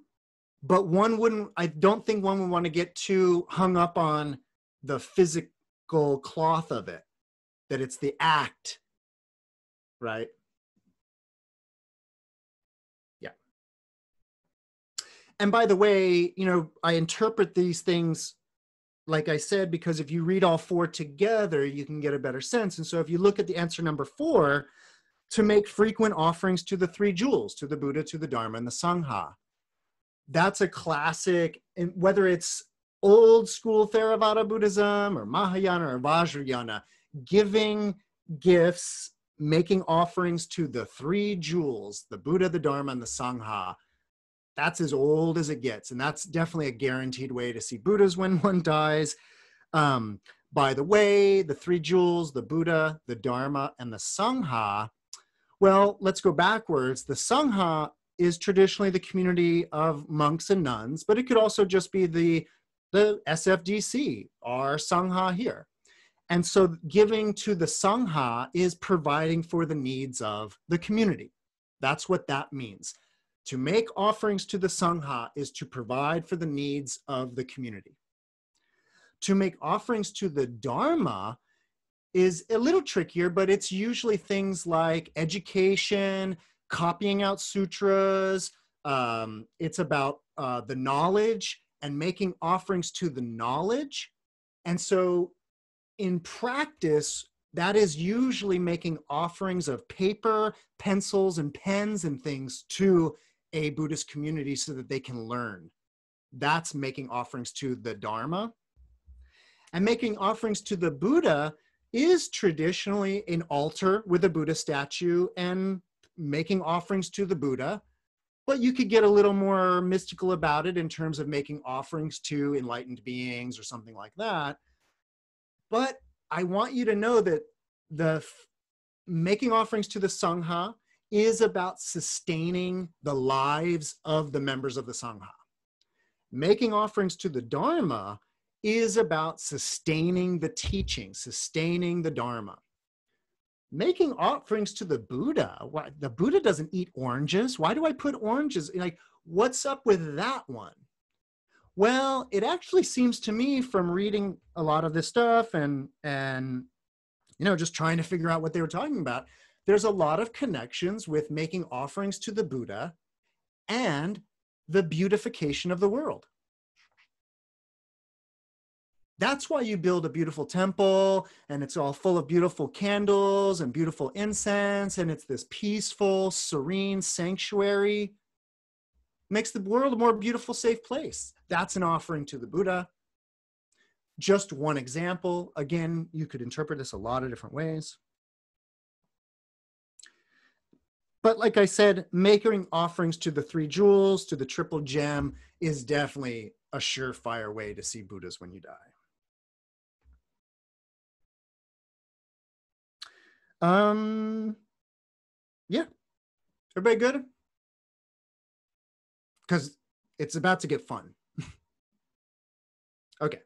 but one wouldn't, I don't think one would want to get too hung up on the physical cloth of it, that it's the act, right? Yeah. And by the way, I interpret these things, like I said, because if you read all four together, you can get a better sense. And so if you look at the answer number 4, to make frequent offerings to the 3 jewels, to the Buddha, to the Dharma, and the Sangha. That's a classic, and whether it's old school Theravada Buddhism or Mahayana or Vajrayana, giving gifts, making offerings to the 3 jewels, the Buddha, the Dharma, and the Sangha. That's as old as it gets. And that's definitely a guaranteed way to see Buddhas when one dies. By the way, the 3 jewels, the Buddha, the Dharma, and the Sangha. Well, let's go backwards. The Sangha is traditionally the community of monks and nuns, but it could also just be the SFDC, our Sangha here. And so giving to the Sangha is providing for the needs of the community. That's what that means. To make offerings to the Sangha is to provide for the needs of the community. To make offerings to the Dharma is a little trickier, but it's usually things like education, copying out sutras. It's about the knowledge and making offerings to the knowledge. And so in practice, that is usually making offerings of paper, pencils, and pens and things to a Buddhist community so that they can learn. That's making offerings to the Dharma. And making offerings to the Buddha is traditionally an altar with a Buddha statue and making offerings to the Buddha, but you could get a little more mystical about it in terms of making offerings to enlightened beings or something like that. But I want you to know that the making offerings to the Sangha is about sustaining the lives of the members of the Sangha. Making offerings to the Dharma is about sustaining the teaching, sustaining the Dharma. Making offerings to the Buddha, why, the Buddha doesn't eat oranges. Why do I put oranges? Like, what's up with that one? Well, it actually seems to me, from reading a lot of this stuff and just trying to figure out what they were talking about, there's a lot of connections with making offerings to the Buddha and the beautification of the world. That's why you build a beautiful temple and it's all full of beautiful candles and beautiful incense, and it's this peaceful, serene sanctuary. Makes the world a more beautiful, safe place. That's an offering to the Buddha. Just one example. Again, you could interpret this a lot of different ways. But like I said, making offerings to the 3 jewels, to the triple gem, is definitely a surefire way to see Buddhas when you die. Yeah, everybody good? Because it's about to get fun. Okay,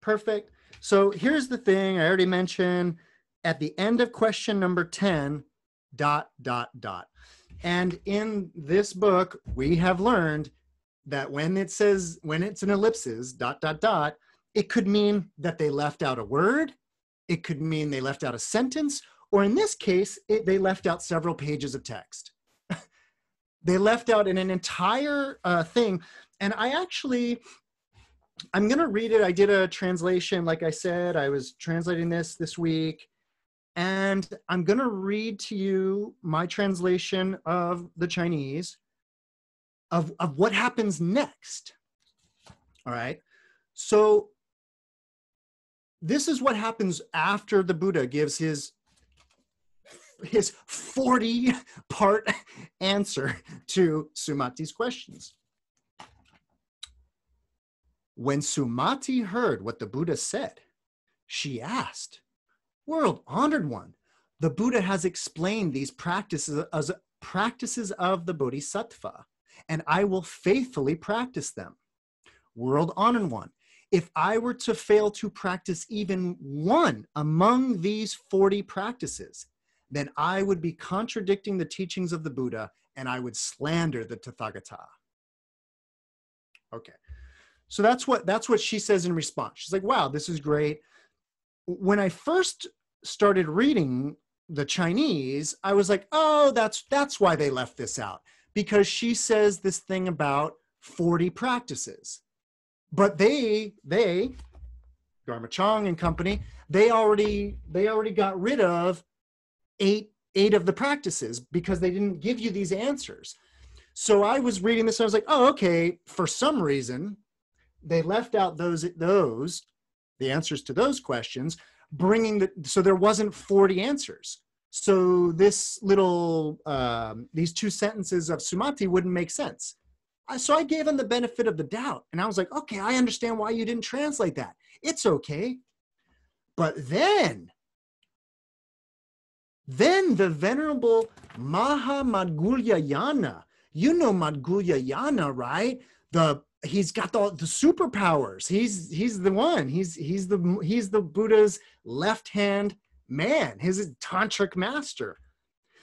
perfect. So here's the thing I already mentioned. At the end of question number 10, ... And in this book, we have learned that when it says, when it's an ellipsis, ... it could mean that they left out a word, it could mean they left out a sentence, or in this case, they left out several pages of text. They left out an entire thing. And I'm gonna read it. I did a translation, like I said, I was translating this week. And I'm gonna read to you my translation of the Chinese of what happens next, all right? So this is what happens after the Buddha gives his 40-part answer to Sumati's questions. When Sumati heard what the Buddha said, she asked, "World honored one, the Buddha has explained these practices as practices of the Bodhisattva, and I will faithfully practice them. World honored one, if I were to fail to practice even one among these 40 practices, then I would be contradicting the teachings of the Buddha and I would slander the Tathagata." Okay, so that's what she says in response. She's like, wow, this is great. When I first started reading the Chinese, I was like, oh, that's why they left this out, because she says this thing about 40 practices. But they, Garma Chang and company, they already got rid of eight of the practices because they didn't give you these answers. So I was reading this and I was like, oh, okay, for some reason, they left out the answers to those questions, so there wasn't 40 answers. So this little, these two sentences of Sumati wouldn't make sense. So I gave him the benefit of the doubt. And I was like, okay, I understand why you didn't translate that. It's okay. But then the venerable Mahā Maudgalyāyana, you know Maudgalyāyana, right? He's got the superpowers. He's the one. He's the Buddha's left-hand man, his tantric master.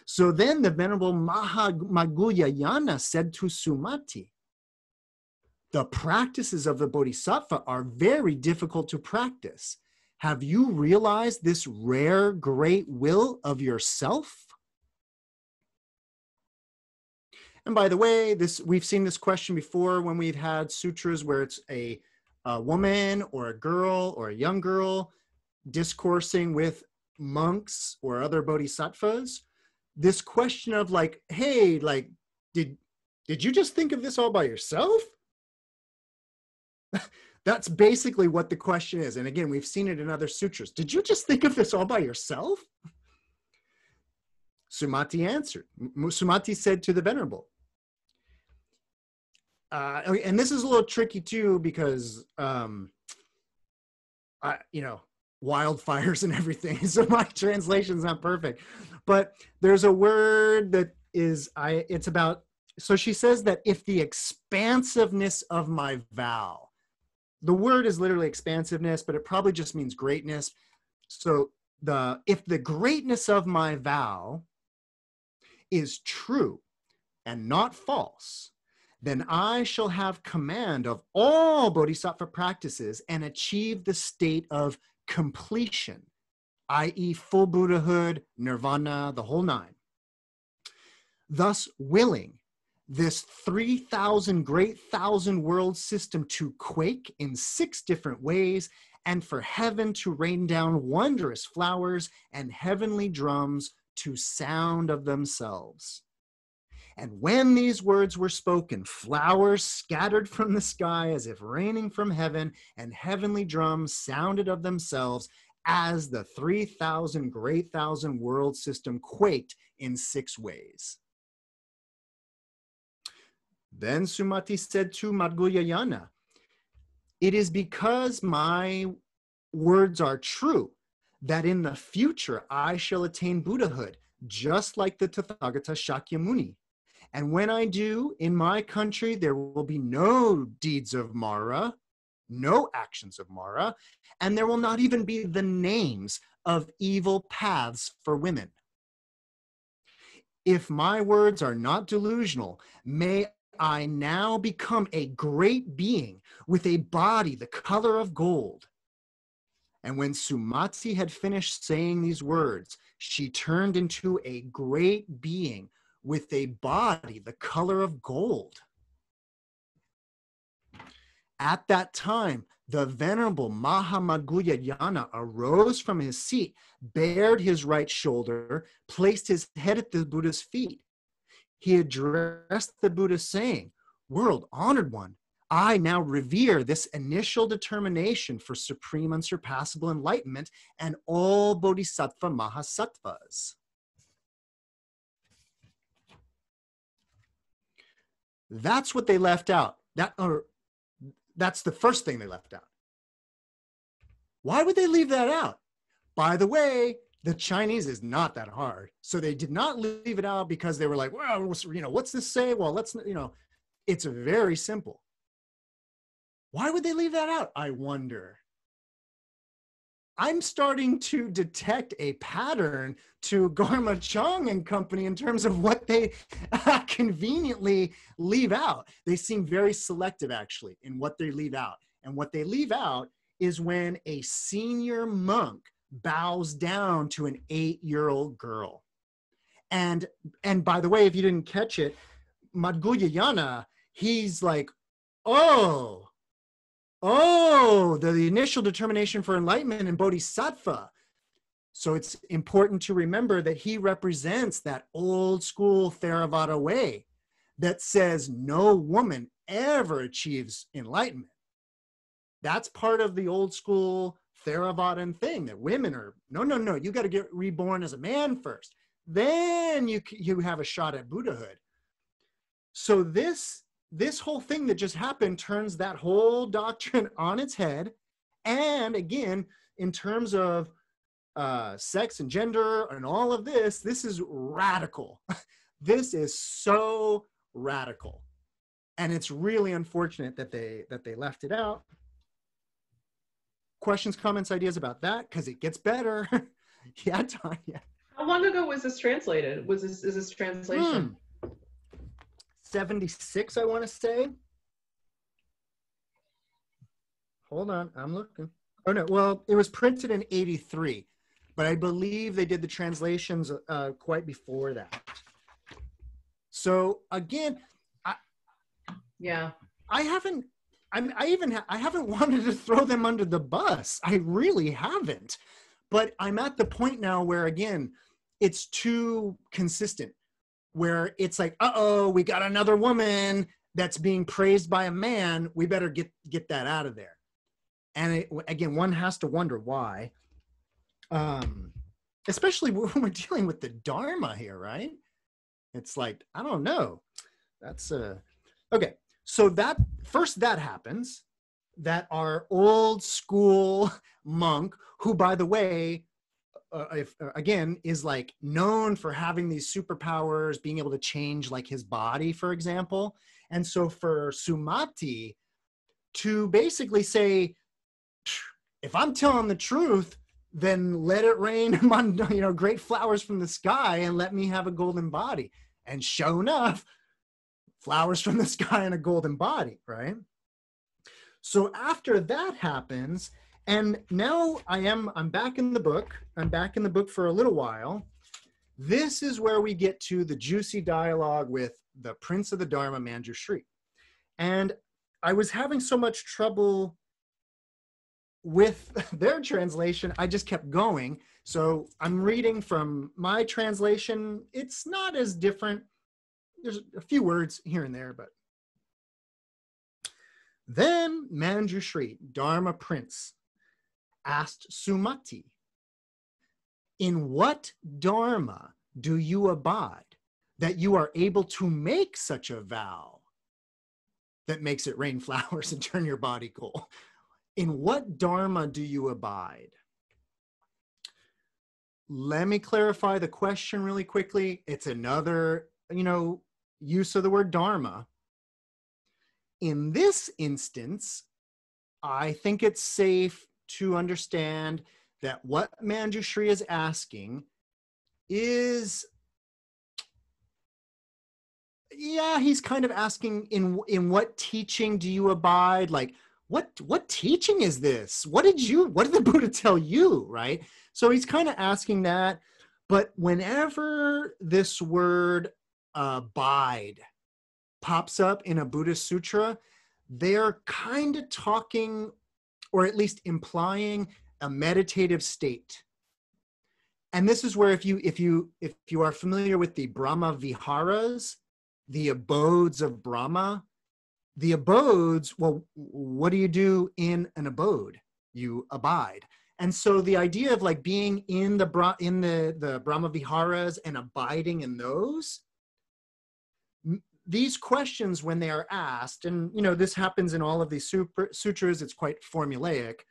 So then the venerable Mahā Maudgalyāyana said to Sumati, "The practices of the Bodhisattva are very difficult to practice. Have you realized this rare great will of yourself?" And by the way, we've seen this question before when we've had sutras where it's a woman or a girl or a young girl discoursing with monks or other bodhisattvas. This question of like, hey, like, did you just think of this all by yourself? That's basically what the question is. And again, we've seen it in other sutras. Did you just think of this all by yourself? Sumati answered. Sumati said to the venerable, and this is a little tricky too, because wildfires and everything, so my translation's not perfect. But there's a word that is, it's about, so she says that if the expansiveness of my vow, the word is literally expansiveness, but it probably just means greatness. So if the greatness of my vow is true and not false, then I shall have command of all bodhisattva practices and achieve the state of completion, i.e. full Buddhahood, nirvana, the whole nine. Thus willing this 3,000 great thousand world system to quake in 6 different ways, and for heaven to rain down wondrous flowers and heavenly drums to sound of themselves. And when these words were spoken, flowers scattered from the sky as if raining from heaven, and heavenly drums sounded of themselves as the 3,000 great thousand world system quaked in 6 ways. Then Sumati said to Maudgalyāyana, "It is because my words are true that in the future I shall attain Buddhahood, just like the Tathagata Shakyamuni. And when I do, in my country, there will be no deeds of Mara, no actions of Mara, and there will not even be the names of evil paths for women. If my words are not delusional, may I now become a great being with a body the color of gold. And when Sumati had finished saying these words, she turned into a great being with a body the color of gold. At that time, the Venerable Mahā Maudgalyāyana arose from his seat, bared his right shoulder, placed his head at the Buddha's feet. He addressed the Buddha saying, "World honored one, I now revere this initial determination for supreme unsurpassable enlightenment and all Bodhisattva Mahasattvas." That's what they left out. That's the first thing they left out. Why would they leave that out? By the way, the Chinese is not that hard. So they did not leave it out because they were like, well, you know, what's this say? Well, let's, you know, it's very simple. Why would they leave that out? I wonder. I'm starting to detect a pattern to Garma Chang and company in terms of what they conveniently leave out. They seem very selective, actually, in what they leave out. And what they leave out is when a senior monk bows down to an 8-year-old girl. And by the way, if you didn't catch it, Maudgalyāyana, he's like, oh, the initial determination for enlightenment and bodhisattva. So it's important to remember that he represents that old school Theravada way that says no woman ever achieves enlightenment. That's part of the old school Theravada thing, that women are, no, you got to get reborn as a man first. Then you have a shot at Buddhahood. So this whole thing that just happened turns that whole doctrine on its head. And again, in terms of sex and gender and all of this, this is radical. This is so radical. And it's really unfortunate that they left it out. Questions, comments, ideas about that? Because it gets better. Yeah, Tanya. How long ago was this translated? Is this translation? 76, I want to say. Hold on, I'm looking. Oh no, well, it was printed in 83, but I believe they did the translations quite before that. So again, I haven't wanted to throw them under the bus. I really haven't, but I'm at the point now where again, it's too consistent. Where it's like, uh-oh, we got another woman that's being praised by a man. We better get that out of there. And it, again, one has to wonder why, especially when we're dealing with the Dharma here, right? It's like, I don't know. That's okay. So that first, that happens. That our old school monk, who, by the way, again, is like known for having these superpowers, being able to change like his body, for example. And so for Sumati to basically say, if I'm telling the truth, then let it rain among, you know, great flowers from the sky and let me have a golden body. And sure enough, flowers from the sky and a golden body, right? So after that happens, and now I'm back in the book. I'm back in the book for a little while. This is where we get to the juicy dialogue with the Prince of the Dharma, Manjushri. And I was having so much trouble with their translation, I just kept going. So I'm reading from my translation. It's not as different. There's a few words here and there, but. Then Manjushri, Dharma Prince, asked Sumati, "In what dharma do you abide that you are able to make such a vow that makes it rain flowers and turn your body cold? In what dharma do you abide?" Let me clarify the question really quickly. It's another, you know, use of the word dharma. In this instance, I think it's safe to understand that what Manjushri is asking is yeah, he's kind of asking in what teaching do you abide? Like, what teaching is this? What did the Buddha tell you, right? So he's kind of asking that. But whenever this word abide pops up in a Buddhist sutra, they're kind of talking, or at least implying, a meditative state. And this is where if you are familiar with the Brahma Viharas, the abodes of Brahma, the abodes, well, what do? In an abode, you abide. And so the idea of like being in the Brahma Viharas and abiding in those, these questions when they are asked, and you know, this happens in all of these sutras, it's quite formulaic.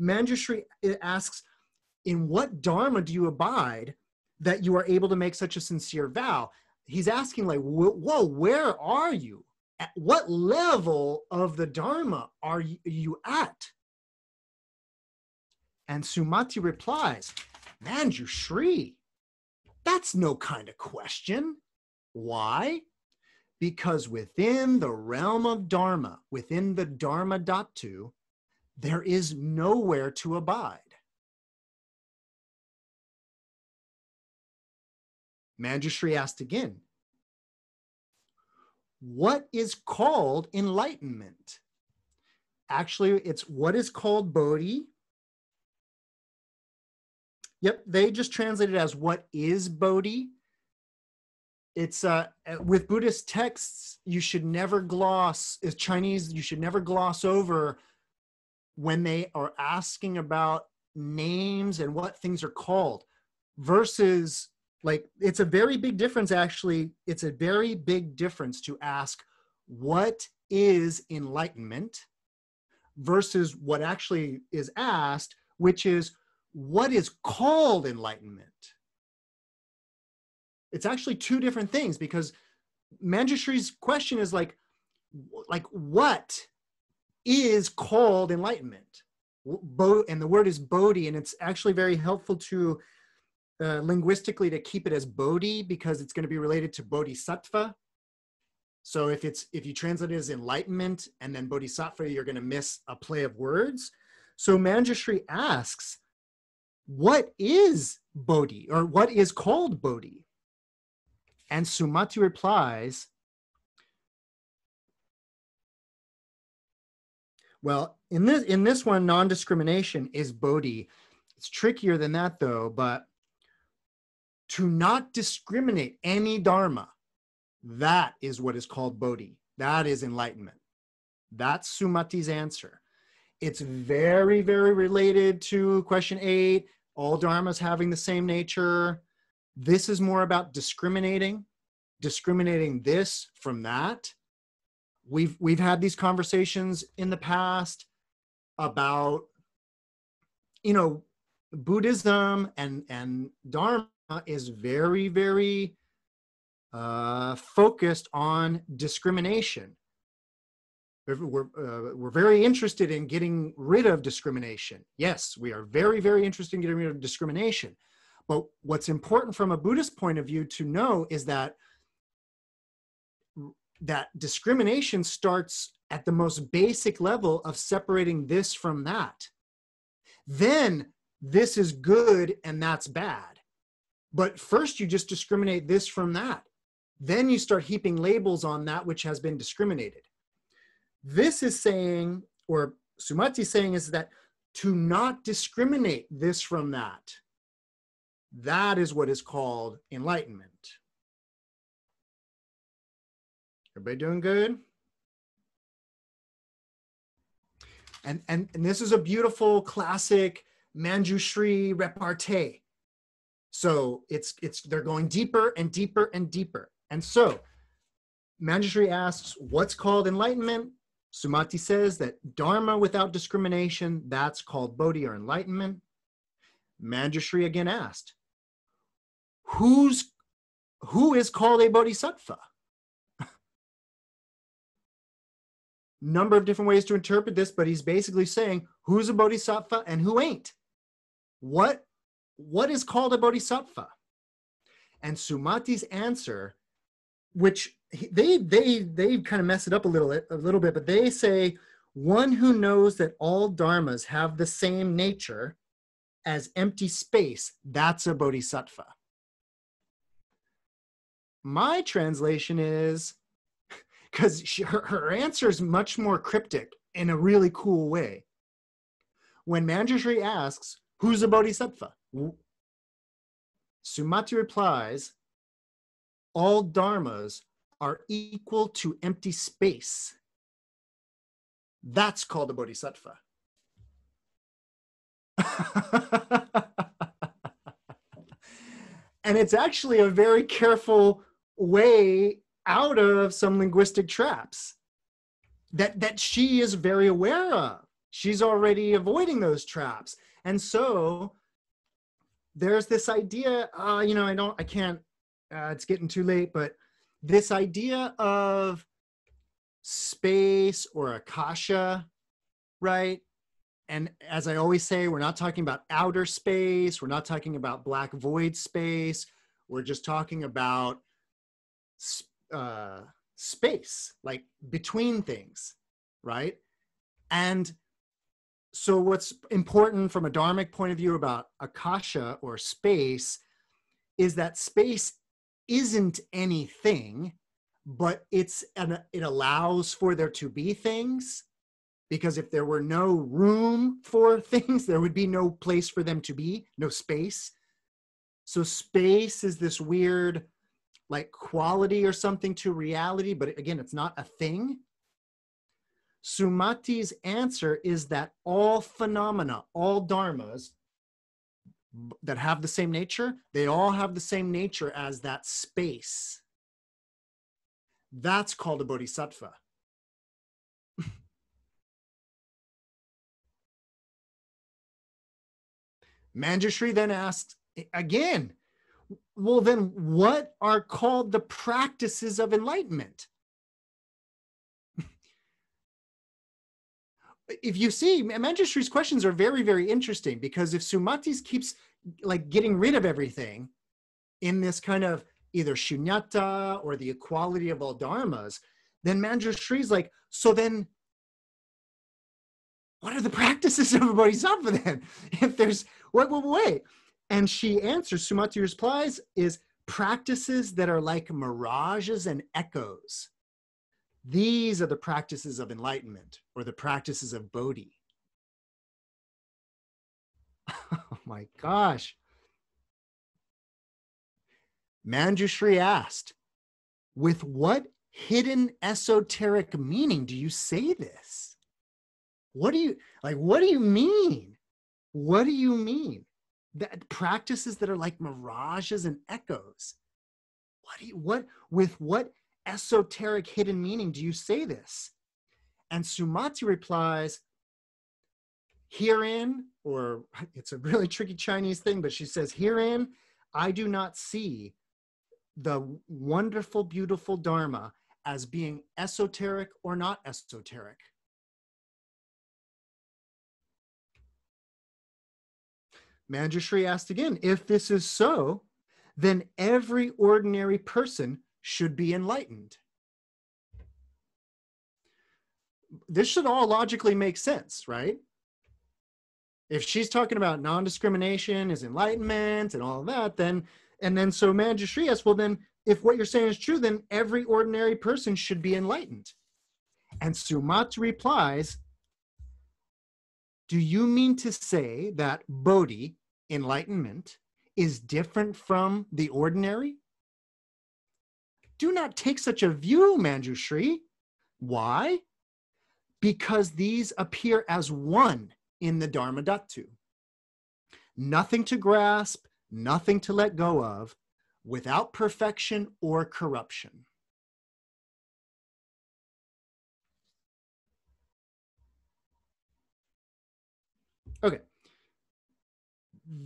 Manjushri asks, in what dharma do you abide that you are able to make such a sincere vow? He's asking like, whoa, where are you? At what level of the dharma are you at? And Sumati replies, Manjushri, that's no kind of question. Why? Because within the realm of dharma, within the Dharmadhatu, there is nowhere to abide. Manjushri asked again, what is called enlightenment? Actually, it's what is called Bodhi. Yep, they just translate it as what is Bodhi. It's with Buddhist texts, you should never gloss, as Chinese, you should never gloss over when they are asking about names and what things are called versus, like, it's a very big difference, actually. It's a very big difference to ask what is enlightenment versus what actually is asked, which is what is called enlightenment. It's actually two different things, because Manjushri's question is like what is called enlightenment? And the word is Bodhi, and it's actually very helpful to linguistically to keep it as Bodhi, because it's going to be related to Bodhisattva. So if you translate it as enlightenment and then Bodhisattva, you're going to miss a play of words. So Manjushri asks, what is Bodhi, or what is called Bodhi? And Sumati replies, well, in this one, non-discrimination is Bodhi. It's trickier than that, though, but to not discriminate any dharma, that is what is called Bodhi. That is enlightenment. That's Sumati's answer. It's very, very related to question 8, all dharmas having the same nature. This is more about discriminating this from that. We've had these conversations in the past about, you know, Buddhism and dharma is very, very focused on discrimination. We're very interested in getting rid of discrimination. Yes, we are very, very interested in getting rid of discrimination. But what's important from a Buddhist point of view to know is that discrimination starts at the most basic level of separating this from that. Then this is good and that's bad. But first you just discriminate this from that. Then you start heaping labels on that which has been discriminated. This is saying, or Sumati saying, is that to not discriminate this from that, that is what is called enlightenment. Everybody doing good? And this is a beautiful classic Manjushri repartee. So it's they're going deeper and deeper and deeper. And so Manjushri asks, what's called enlightenment? Sumati says that dharma without discrimination, that's called Bodhi or enlightenment. Manjushri again asked, who is called a bodhisattva? Number of different ways to interpret this, but he's basically saying who's a bodhisattva and who ain't. What is called a bodhisattva? And Sumati's answer, which they kind of mess it up a little bit, but they say one who knows that all dharmas have the same nature as empty space, that's a bodhisattva. My translation is, because her answer is much more cryptic in a really cool way. When Manjushri asks, who's a bodhisattva? Sumati replies, all dharmas are equal to empty space. That's called a bodhisattva. And it's actually a very careful way out of some linguistic traps that she is very aware of. She's already avoiding those traps. And so there's this idea, it's getting too late, but this idea of space or akasha, right? And as I always say, we're not talking about outer space. We're not talking about black void space. We're just talking about space, like between things, right? And so what's important from a dharmic point of view about akasha or space is that space isn't anything, but it allows for there to be things, because if there were no room for things, there would be no place for them to be, no space. So space is this weird like quality or something to reality, but again, it's not a thing. Sumati's answer is that all phenomena, all dharmas that have the same nature, they all have the same nature as that space. That's called a bodhisattva. Manjushri then asks again, well, then what are called the practices of enlightenment? If you see, Manjushri's questions are very, very interesting, because if Sumati keeps like getting rid of everything in this kind of either shunyata or the equality of all dharmas, then Manjushri's like, so then what are the practices of a bodhisattva then? If there's, wait. And she answers, Sumati replies, is practices that are like mirages and echoes. These are the practices of enlightenment, or the practices of Bodhi. Oh my gosh. Manjushri asked, with what hidden esoteric meaning do you say this? What do you mean? That practices that are like mirages and echoes. With what esoteric hidden meaning do you say this? And Sumati replies, herein, or it's a really tricky Chinese thing, but she says, herein, I do not see the wonderful, beautiful Dharma as being esoteric or not esoteric. Manjushri asked again, if this is so, then every ordinary person should be enlightened. This should all logically make sense, right? If she's talking about non-discrimination is enlightenment and all that, so Manjushri asks, well, then if what you're saying is true, then every ordinary person should be enlightened. And Sumati replies, do you mean to say that Bodhi, enlightenment, is different from the ordinary? Do not take such a view, Manjushri. Why? Because these appear as one in the Dharmadhatu. Nothing to grasp, nothing to let go of, without perfection or corruption. Okay,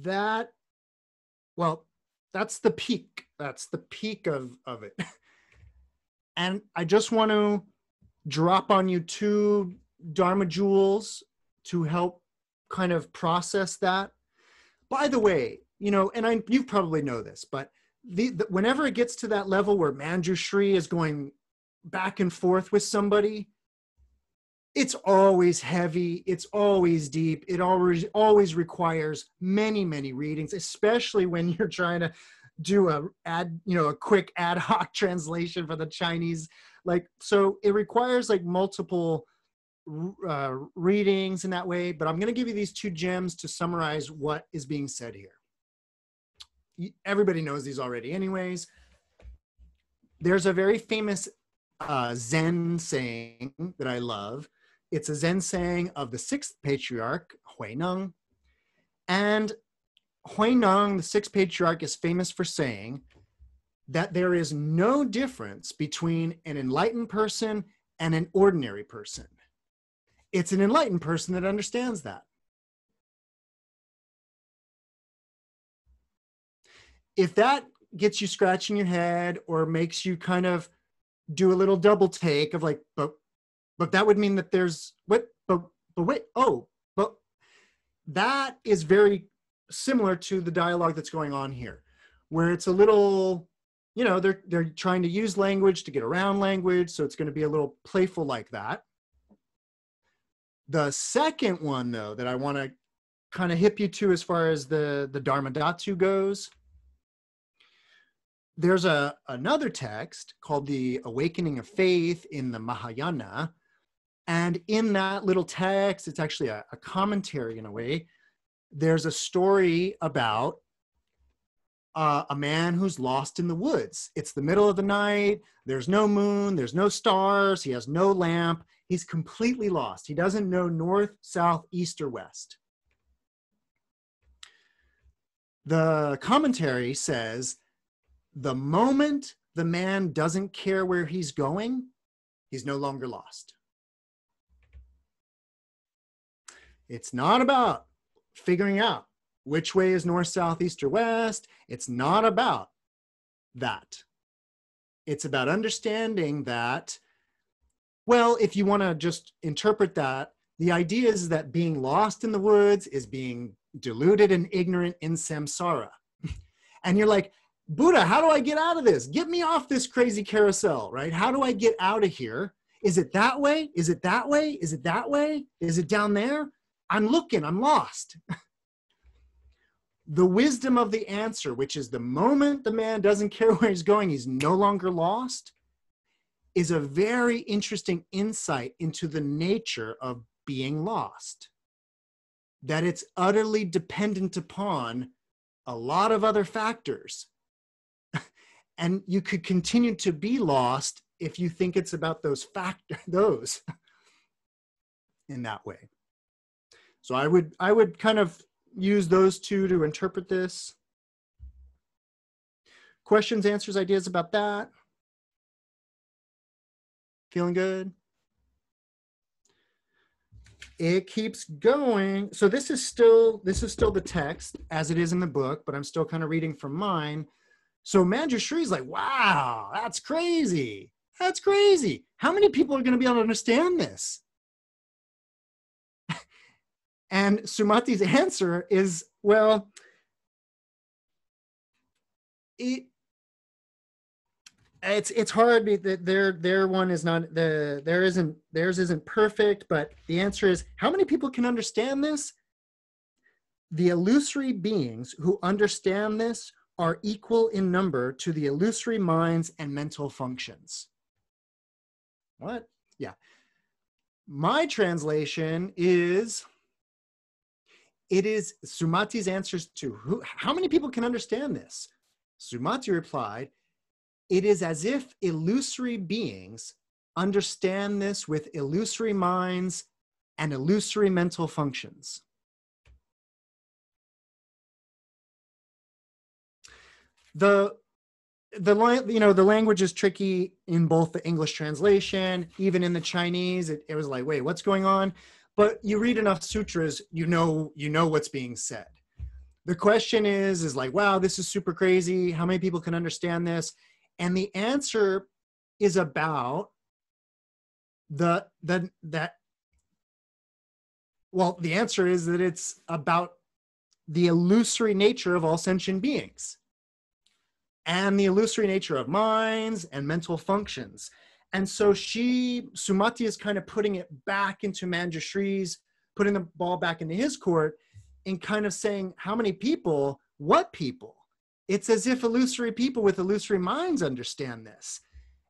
that's the peak. That's the peak of it. And I just want to drop on you two Dharma jewels to help kind of process that. By the way, you know, and you've probably know this, but whenever it gets to that level where Manjushri is going back and forth with somebody, it's always heavy, it's always deep, it always requires many, many readings, especially when you're trying to do a quick ad hoc translation for the Chinese. Like, so it requires like multiple readings in that way, but I'm going to give you these two gems to summarize what is being said here. Everybody knows these already anyways. There's a very famous Zen saying that I love. It's a Zen saying of the sixth patriarch, Hui Neng. And Hui Neng, the sixth patriarch, is famous for saying that there is no difference between an enlightened person and an ordinary person. It's an enlightened person that understands that. If that gets you scratching your head or makes you kind of do a little double take of like, but that would mean that there's but that is very similar to the dialogue that's going on here, where it's a little, you know, they're trying to use language to get around language. So it's going to be a little playful like that. The second one though, that I want to kind of hip you to as far as the Dharmadhatu goes, there's another text called the Awakening of Faith in the Mahayana. And in that little text, it's actually a commentary in a way. There's a story about a man who's lost in the woods. It's the middle of the night. There's no moon. There's no stars. He has no lamp. He's completely lost. He doesn't know north, south, east, or west. The commentary says, the moment the man doesn't care where he's going, he's no longer lost. It's not about figuring out which way is north, south, east, or west. It's not about that. It's about understanding that, well, if you want to just interpret that, the idea is that being lost in the woods is being deluded and ignorant in samsara. And you're like, Buddha, how do I get out of this? Get me off this crazy carousel, right? How do I get out of here? Is it that way? Is it that way? Is it that way? Is it down there? I'm looking, I'm lost. The wisdom of the answer, which is the moment the man doesn't care where he's going, he's no longer lost, is a very interesting insight into the nature of being lost. That it's utterly dependent upon a lot of other factors. And you could continue to be lost if you think it's about those factors, those in that way. So I would kind of use those two to interpret this. Questions, answers, ideas about that? Feeling good? It keeps going. So this is still the text as it is in the book, but I'm still kind of reading from mine. So Manjushri's like, wow, that's crazy. That's crazy. How many people are going to be able to understand this? And Sumati's answer is, well, it's hard. Their one is not, theirs isn't perfect, but the answer is, how many people can understand this? The illusory beings who understand this are equal in number to the illusory minds and mental functions. What? Yeah. My translation is, it is Sumati's answers to how many people can understand this? Sumati replied, it is as if illusory beings understand this with illusory minds and illusory mental functions. The language is tricky in both the English translation, even in the Chinese. It was like, wait, what's going on? But you read enough sutras, you know what's being said. The question is like, wow, this is super crazy. How many people can understand this? And the answer is about the answer is that it's about the illusory nature of all sentient beings. and the illusory nature of minds and mental functions. And so she, Sumati, is kind of putting it back into Manjushri's, putting the ball back into his court and kind of saying, how many people, what people? It's as if illusory people with illusory minds understand this.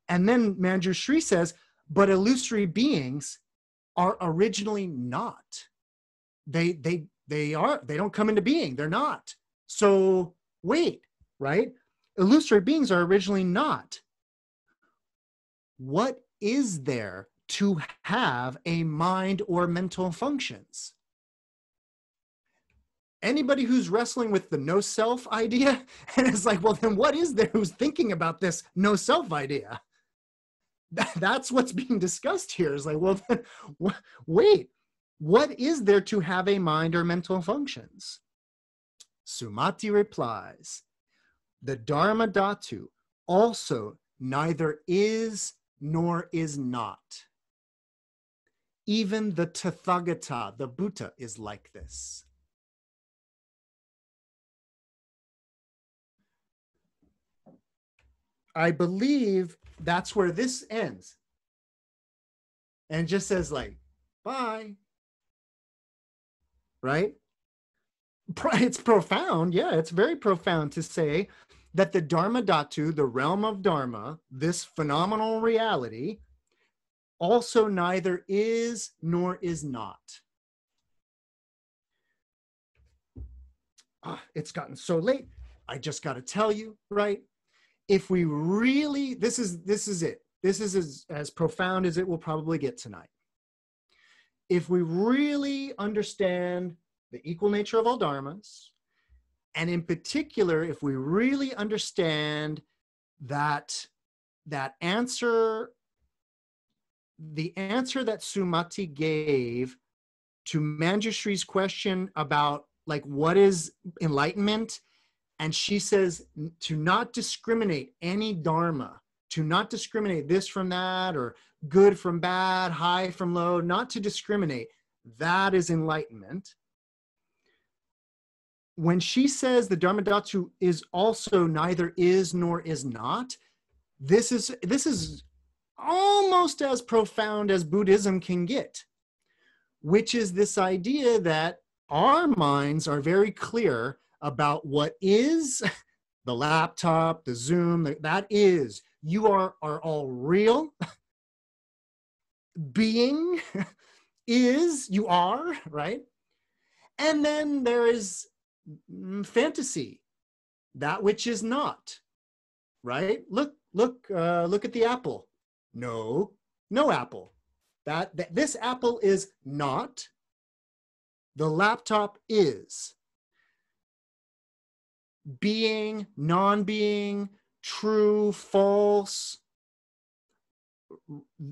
And then Manjushri says, but illusory beings are originally not. They don't come into being, they're not. So wait, right? Illusory beings are originally not. What is there to have a mind or mental functions? Anybody who's wrestling with the no self idea, and it's like, well, then what is there who's thinking about this no self idea? That's what's being discussed here. It's like, well, then, wait, what is there to have a mind or mental functions? Sumati replies, the Dharmadhatu also neither is nor is not. Even the Tathagata, the Buddha, is like this. I believe that's where this ends. And just says like, bye. Right? It's profound. Yeah, it's very profound to say that the Dharmadhatu, the realm of Dharma, this phenomenal reality, also neither is nor is not. It's gotten so late. I just got to tell you, right? If we really, this is it. This is as profound as it will probably get tonight. If we really understand the equal nature of all dharmas, and in particular, if we really understand that answer, the answer that Sumati gave to Manjushri's question about like, what is enlightenment? And she says, to not discriminate any dharma, to not discriminate this from that, or good from bad, high from low, not to discriminate, that is enlightenment. When she says the Dharmadhatu is also neither is nor is not, this is almost as profound as Buddhism can get, which is this idea that our minds are very clear about what is, the laptop, the Zoom, that is, you are all real. Being is, you are, right? And then there is fantasy, that which is not, right? Look at the apple. No apple. That this apple is not. The laptop is. Being, non-being, true, false.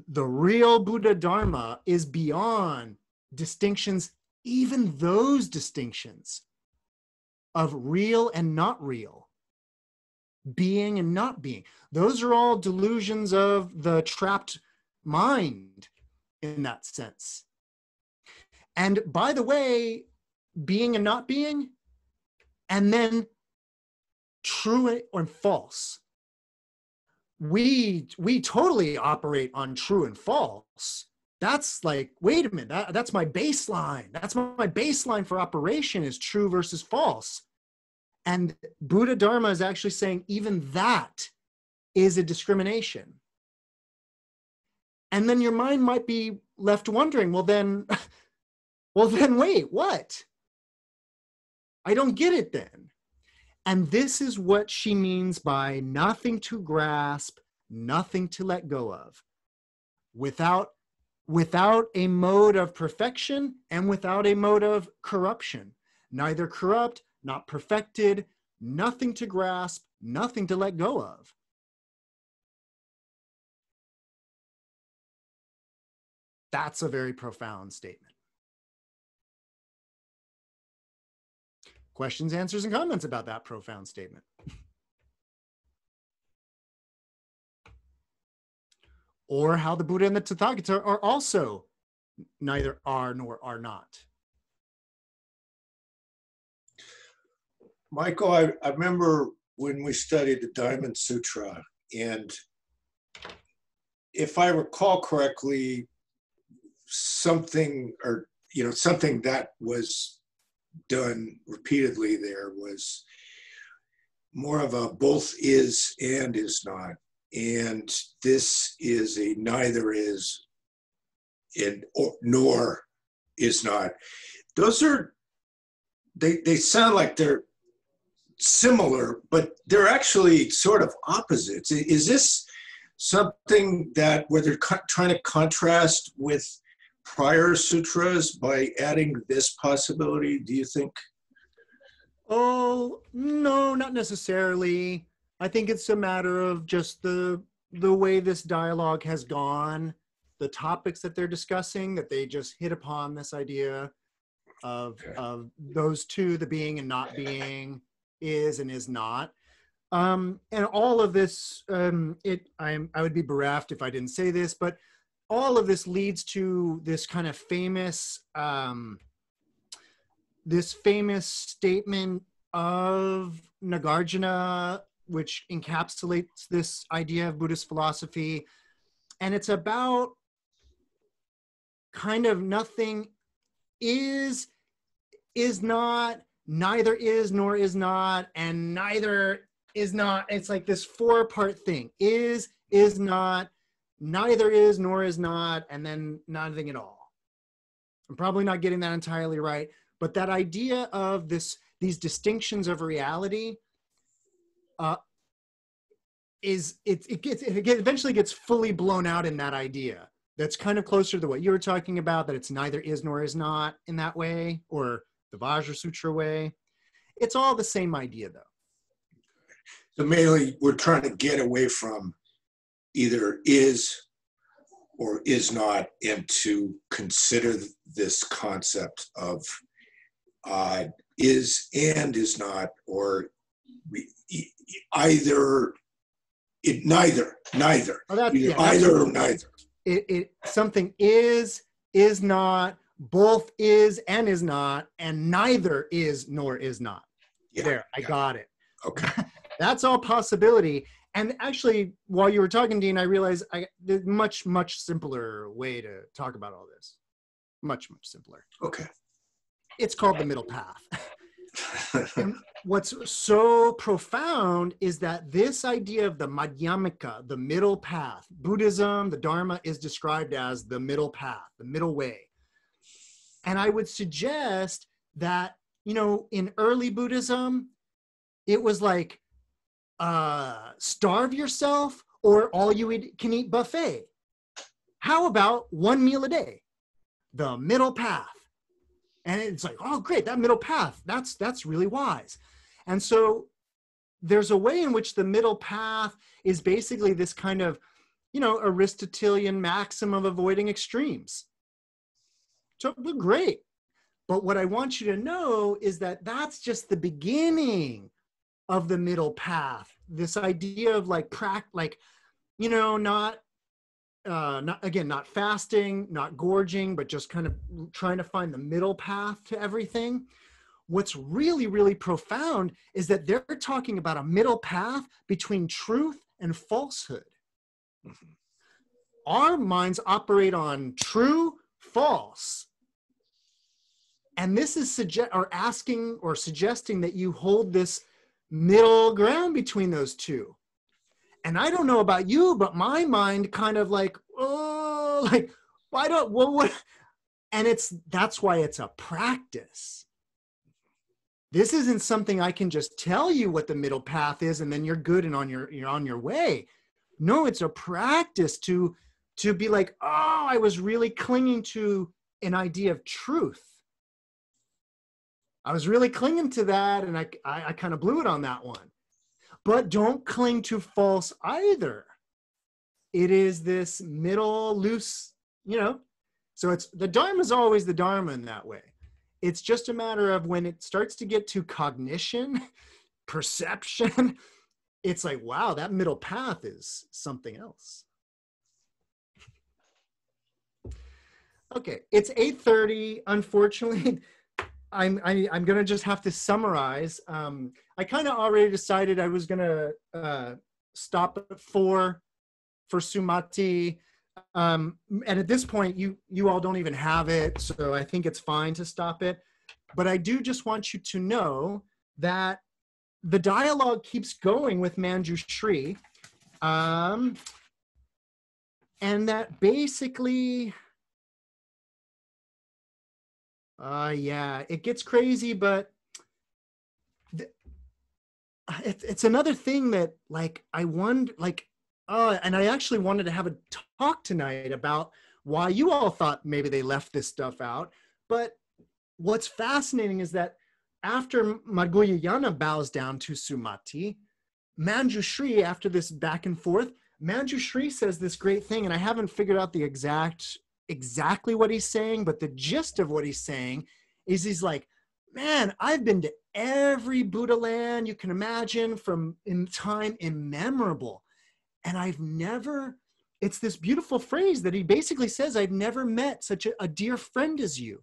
The real Buddha Dharma is beyond distinctions, even those distinctions of real and not real, being and not being. Those are all delusions of the trapped mind in that sense. And by the way, being and not being, and then true and false. We totally operate on true and false. That's like, wait a minute, that's my baseline. That's my baseline for operation is true versus false. And Buddha Dharma is actually saying even that is a discrimination. And then your mind might be left wondering, well then wait, what? I don't get it then. And this is what she means by nothing to grasp, nothing to let go of. Without a mode of perfection and without a mode of corruption. Neither corrupt, not perfected, nothing to grasp, nothing to let go of. That's a very profound statement. Questions, answers, and comments about that profound statement. Or how the Buddha and the Tathagata are also neither are nor are not. Michael, I remember when we studied the Diamond Sutra. And if I recall correctly, something, or you know, something that was done repeatedly there was more of a both is and is not. And this is a neither is and or, nor is not. Those are, they sound like they're similar, but they're actually sort of opposites. Is this something that where they're trying to contrast with prior sutras by adding this possibility, do you think? Oh, no, not necessarily. I think it's a matter of just the way this dialogue has gone, the topics that they're discussing, that they just hit upon this idea of those two, the being and not being, is and is not. And all of this, I would be bereft if I didn't say this, but all of this leads to this kind of famous, statement of Nagarjuna, which encapsulates this idea of Buddhist philosophy. And it's about kind of nothing is not, neither is nor is not, and neither is not. It's like this four-part thing. Is not, neither is nor is not, and then nothing at all. I'm probably not getting that entirely right, but that idea of these distinctions of reality eventually gets fully blown out in that idea. That's kind of closer to what you were talking about, that it's neither is nor is not in that way, or the Vajra Sutra way. It's all the same idea, though. So mainly we're trying to get away from either is or is not, and to consider this concept of is and is not, or either, it neither. Oh, that's, yeah, either or neither. Something is not, both is and is not, and neither is nor is not. Yeah, there, I got it. Okay. That's all possibility. And actually, while you were talking, Dean, I realized there's much, much simpler way to talk about all this. Much, much simpler. Okay. It's called the middle path. And what's so profound is that this idea of the Madhyamaka, the middle path, Buddhism, the Dharma is described as the middle path, the middle way. And I would suggest that, you know, in early Buddhism, it was like, starve yourself or all you can eat buffet. How about one meal a day? The middle path. And it's like, oh, great, that middle path, that's really wise. And so there's a way in which the middle path is basically this kind of, you know, Aristotelian maxim of avoiding extremes. So great. But what I want you to know is that that's just the beginning of the middle path, this idea of not fasting, not gorging, but just kind of trying to find the middle path to everything. What's really, really profound is that they're talking about a middle path between truth and falsehood. Our minds operate on true, false. And this is asking or suggesting that you hold this middle ground between those two. And I don't know about you, but my mind kind of that's why it's a practice. This isn't something I can just tell you what the middle path is and then you're good and you're on your way. No, it's a practice to be like, oh, I was really clinging to an idea of truth. I was really clinging to that, and I kind of blew it on that one. But don't cling to false either. It is this middle loose, you know. So it's the Dharma is always the Dharma in that way. It's just a matter of when it starts to get to cognition, perception, it's like, wow, that middle path is something else. Okay, it's 8:30, unfortunately. I'm going to just have to summarize. I kind of already decided I was going to stop at 4 for Sumati. And at this point, you all don't even have it, so I think it's fine to stop it. But I do just want you to know that the dialogue keeps going with Manjushri, and that basically, yeah, it gets crazy, but it's another thing that, like, I wonder, like, and I actually wanted to have a talk tonight about why you all thought maybe they left this stuff out. But what's fascinating is that after Maudgalyāyana bows down to Sumati, Manjushri, after this back and forth, Manjushri says this great thing, and I haven't figured out the exactly what he's saying, but the gist of what he's saying is he's like, man, I've been to every Buddha land you can imagine from in time immemorable. And I've never, it's this beautiful phrase that he basically says, I've never met such a dear friend as you.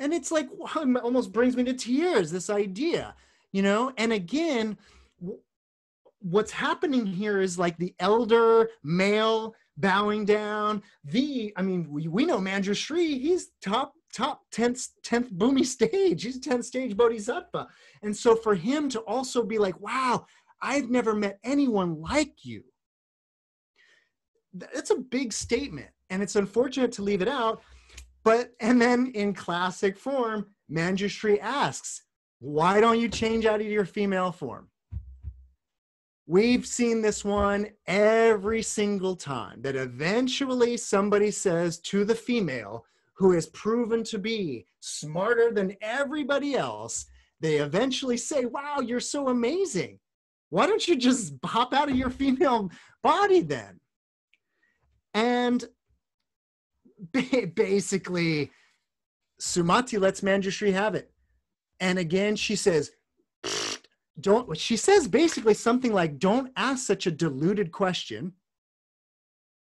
And it's like, it almost brings me to tears, this idea, you know? And again, what's happening here is like the elder male bowing down. I mean, we know Manjushri, he's top 10th Bhumi stage. He's a 10th stage Bodhisattva. And so for him to also be like, wow, I've never met anyone like you. That's a big statement. And it's unfortunate to leave it out. But, and then in classic form, Manjushri asks, why don't you change out of your female form? We've seen this one every single time, that eventually somebody says to the female who is proven to be smarter than everybody else, they eventually say, wow, you're so amazing. Why don't you just hop out of your female body then? And basically, Sumati lets Manjushri have it. And again, she says, she says basically something like, don't ask such a deluded question.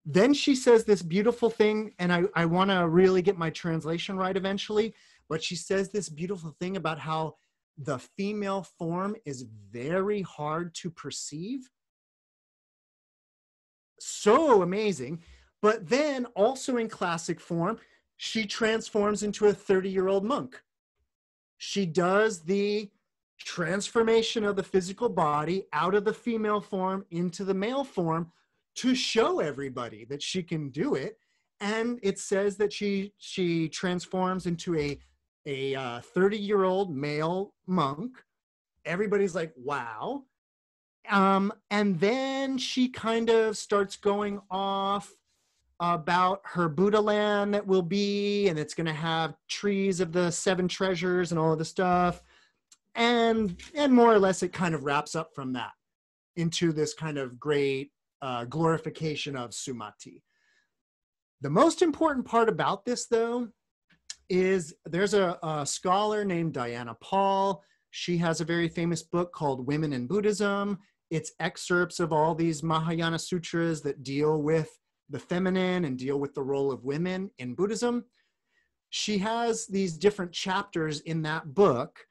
Then she says this beautiful thing, and I want to really get my translation right eventually, but she says this beautiful thing about how the female form is very hard to perceive. So amazing. But then also in classic form, she transforms into a 30-year-old monk. She does the transformation of the physical body out of the female form into the male form to show everybody that she can do it. And it says that she transforms into a 30-year-old male monk. Everybody's like, wow. And then she kind of starts going off about her Buddha land that will be, and it's going to have trees of the 7 treasures and all of the stuff. And more or less, it kind of wraps up from that into this kind of great glorification of Sumati. The most important part about this, though, is there's a scholar named Diana Paul. She has a very famous book called Women in Buddhism. It's excerpts of all these Mahayana sutras that deal with the feminine and deal with the role of women in Buddhism. She has these different chapters in that book.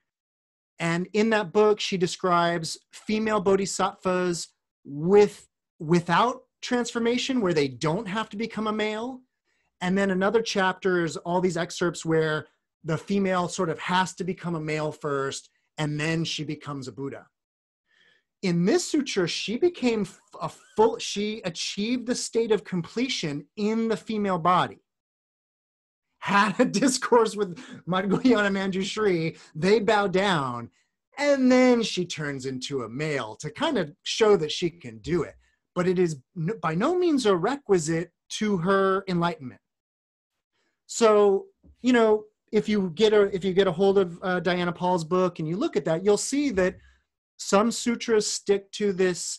And in that book, she describes female bodhisattvas without transformation, where they don't have to become a male. And then another chapter is all these excerpts where the female sort of has to become a male first, and then she becomes a Buddha. In this sutra, she became she achieved the state of completion in the female body. Had a discourse with Maudgalyāyana Manjushri, they bow down, and then she turns into a male to kind of show that she can do it. But it is by no means a requisite to her enlightenment. So, you know, if you get a hold of Diana Paul's book and you look at that, you'll see that some sutras stick to this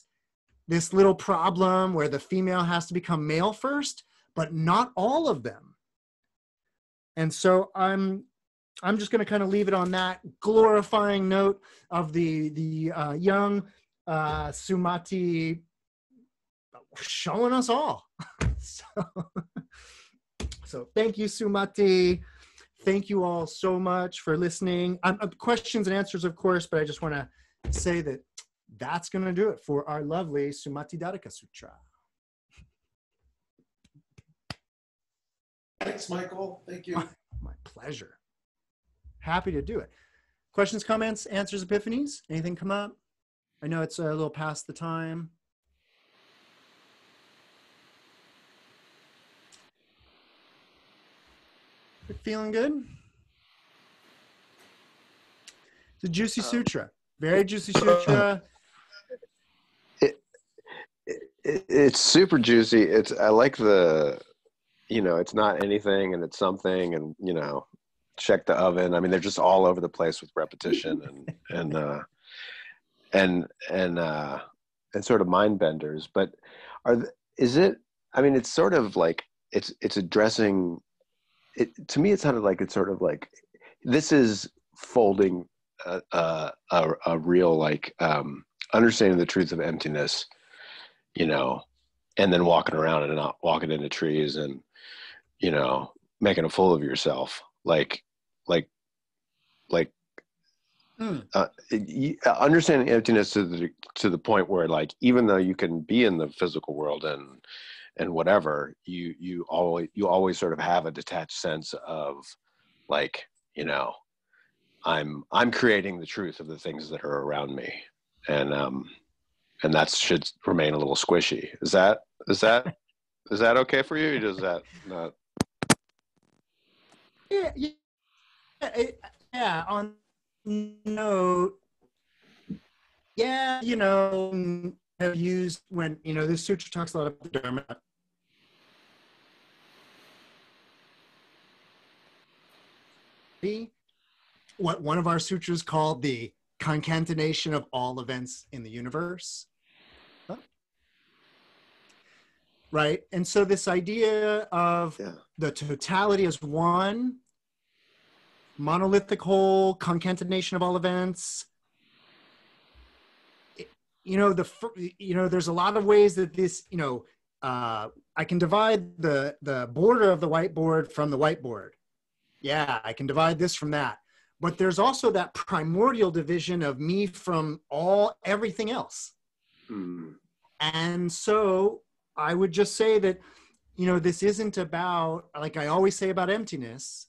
little problem where the female has to become male first, but not all of them. And so I'm just going to kind of leave it on that glorifying note of the young Sumati showing us all. So, So thank you, Sumati. Thank you all so much for listening. Questions and answers, of course, but I just want to say that that's going to do it for our lovely Sumatidarika Sutra. Thanks, Michael. Thank you. My pleasure. Happy to do it. Questions, comments, answers, epiphanies? Anything come up? I know it's a little past the time. Feeling good? It's a juicy sutra. Very juicy sutra. It's super juicy. I like the, you know, it's not anything and it's something and, you know, check the oven. I mean, they're just all over the place with repetition and sort of mind benders. But it's sort of like it's addressing it. To me, it sounded like it's sort of like this is folding a real like understanding the truth of emptiness, you know, and then walking around and not walking into trees and, you know, making a fool of yourself. Understanding emptiness to the point where, like, even though you can be in the physical world and whatever, you always sort of have a detached sense of, like, you know, I'm creating the truth of the things that are around me, and that should remain a little squishy. Is that is that okay for you? Or does that not? Yeah. On note, yeah, you know, I've used when, you know, this sutra talks a lot about the Dharma. What one of our sutras called the concatenation of all events in the universe. Right? And so this idea of the totality as one, monolithic whole, concatenation of all events, there's a lot of ways that this, you know, I can divide the border of the whiteboard from the whiteboard. Yeah, I can divide this from that. But there's also that primordial division of me from everything else. Mm. And so I would just say that, you know, this isn't about, like I always say about emptiness.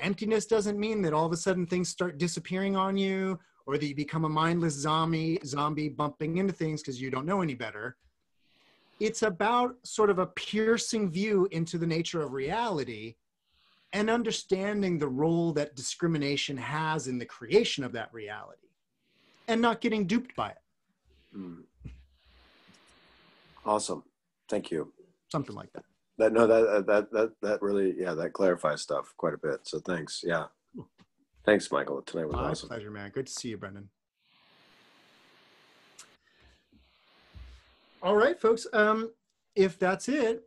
Emptiness doesn't mean that all of a sudden things start disappearing on you or that you become a mindless zombie bumping into things because you don't know any better. It's about sort of a piercing view into the nature of reality and understanding the role that discrimination has in the creation of that reality and not getting duped by it. Mm. Awesome. Thank you. Something like that. That really, yeah, that clarifies stuff quite a bit. So thanks. Yeah. Thanks, Michael. Tonight was awesome. My pleasure, man. Good to see you, Brendan. All right, folks. If that's it,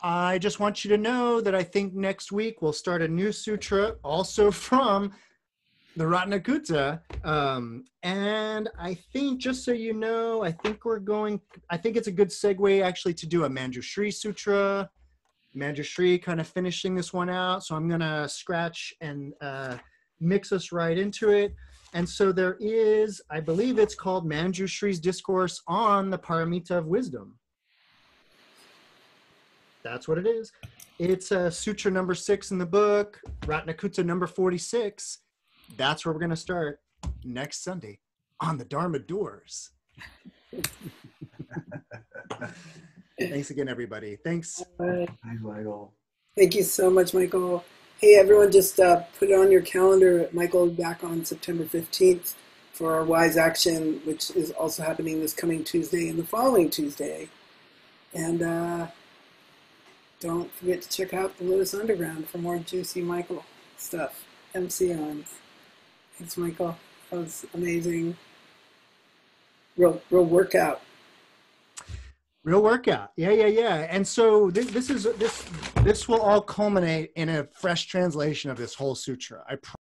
I just want you to know that I think next week we'll start a new sutra also from the Ratnakuta. And I think, just so you know, I think it's a good segue actually to do a Manjushri Sutra. Manjushri kind of finishing this one out. So I'm going to scratch and mix us right into it. And so there is, I believe it's called Manjushri's Discourse on the Paramita of Wisdom. That's what it is. It's sutra number 6 in the book, Ratnakuta number 46. That's where we're going to start next Sunday on the Dharma Doors. Thanks again, everybody. Thanks. Thanks, Michael. Thank you so much, Michael. Hey, everyone, just put it on your calendar. Michael back on September 15th for our Wise Action, which is also happening this coming Tuesday and the following Tuesday. And don't forget to check out the Lotus Underground for more juicy Michael stuff. MC Owens. Thanks, Michael. That was amazing. Real workout. Real workout. Yeah. And so this will all culminate in a fresh translation of this whole sutra. I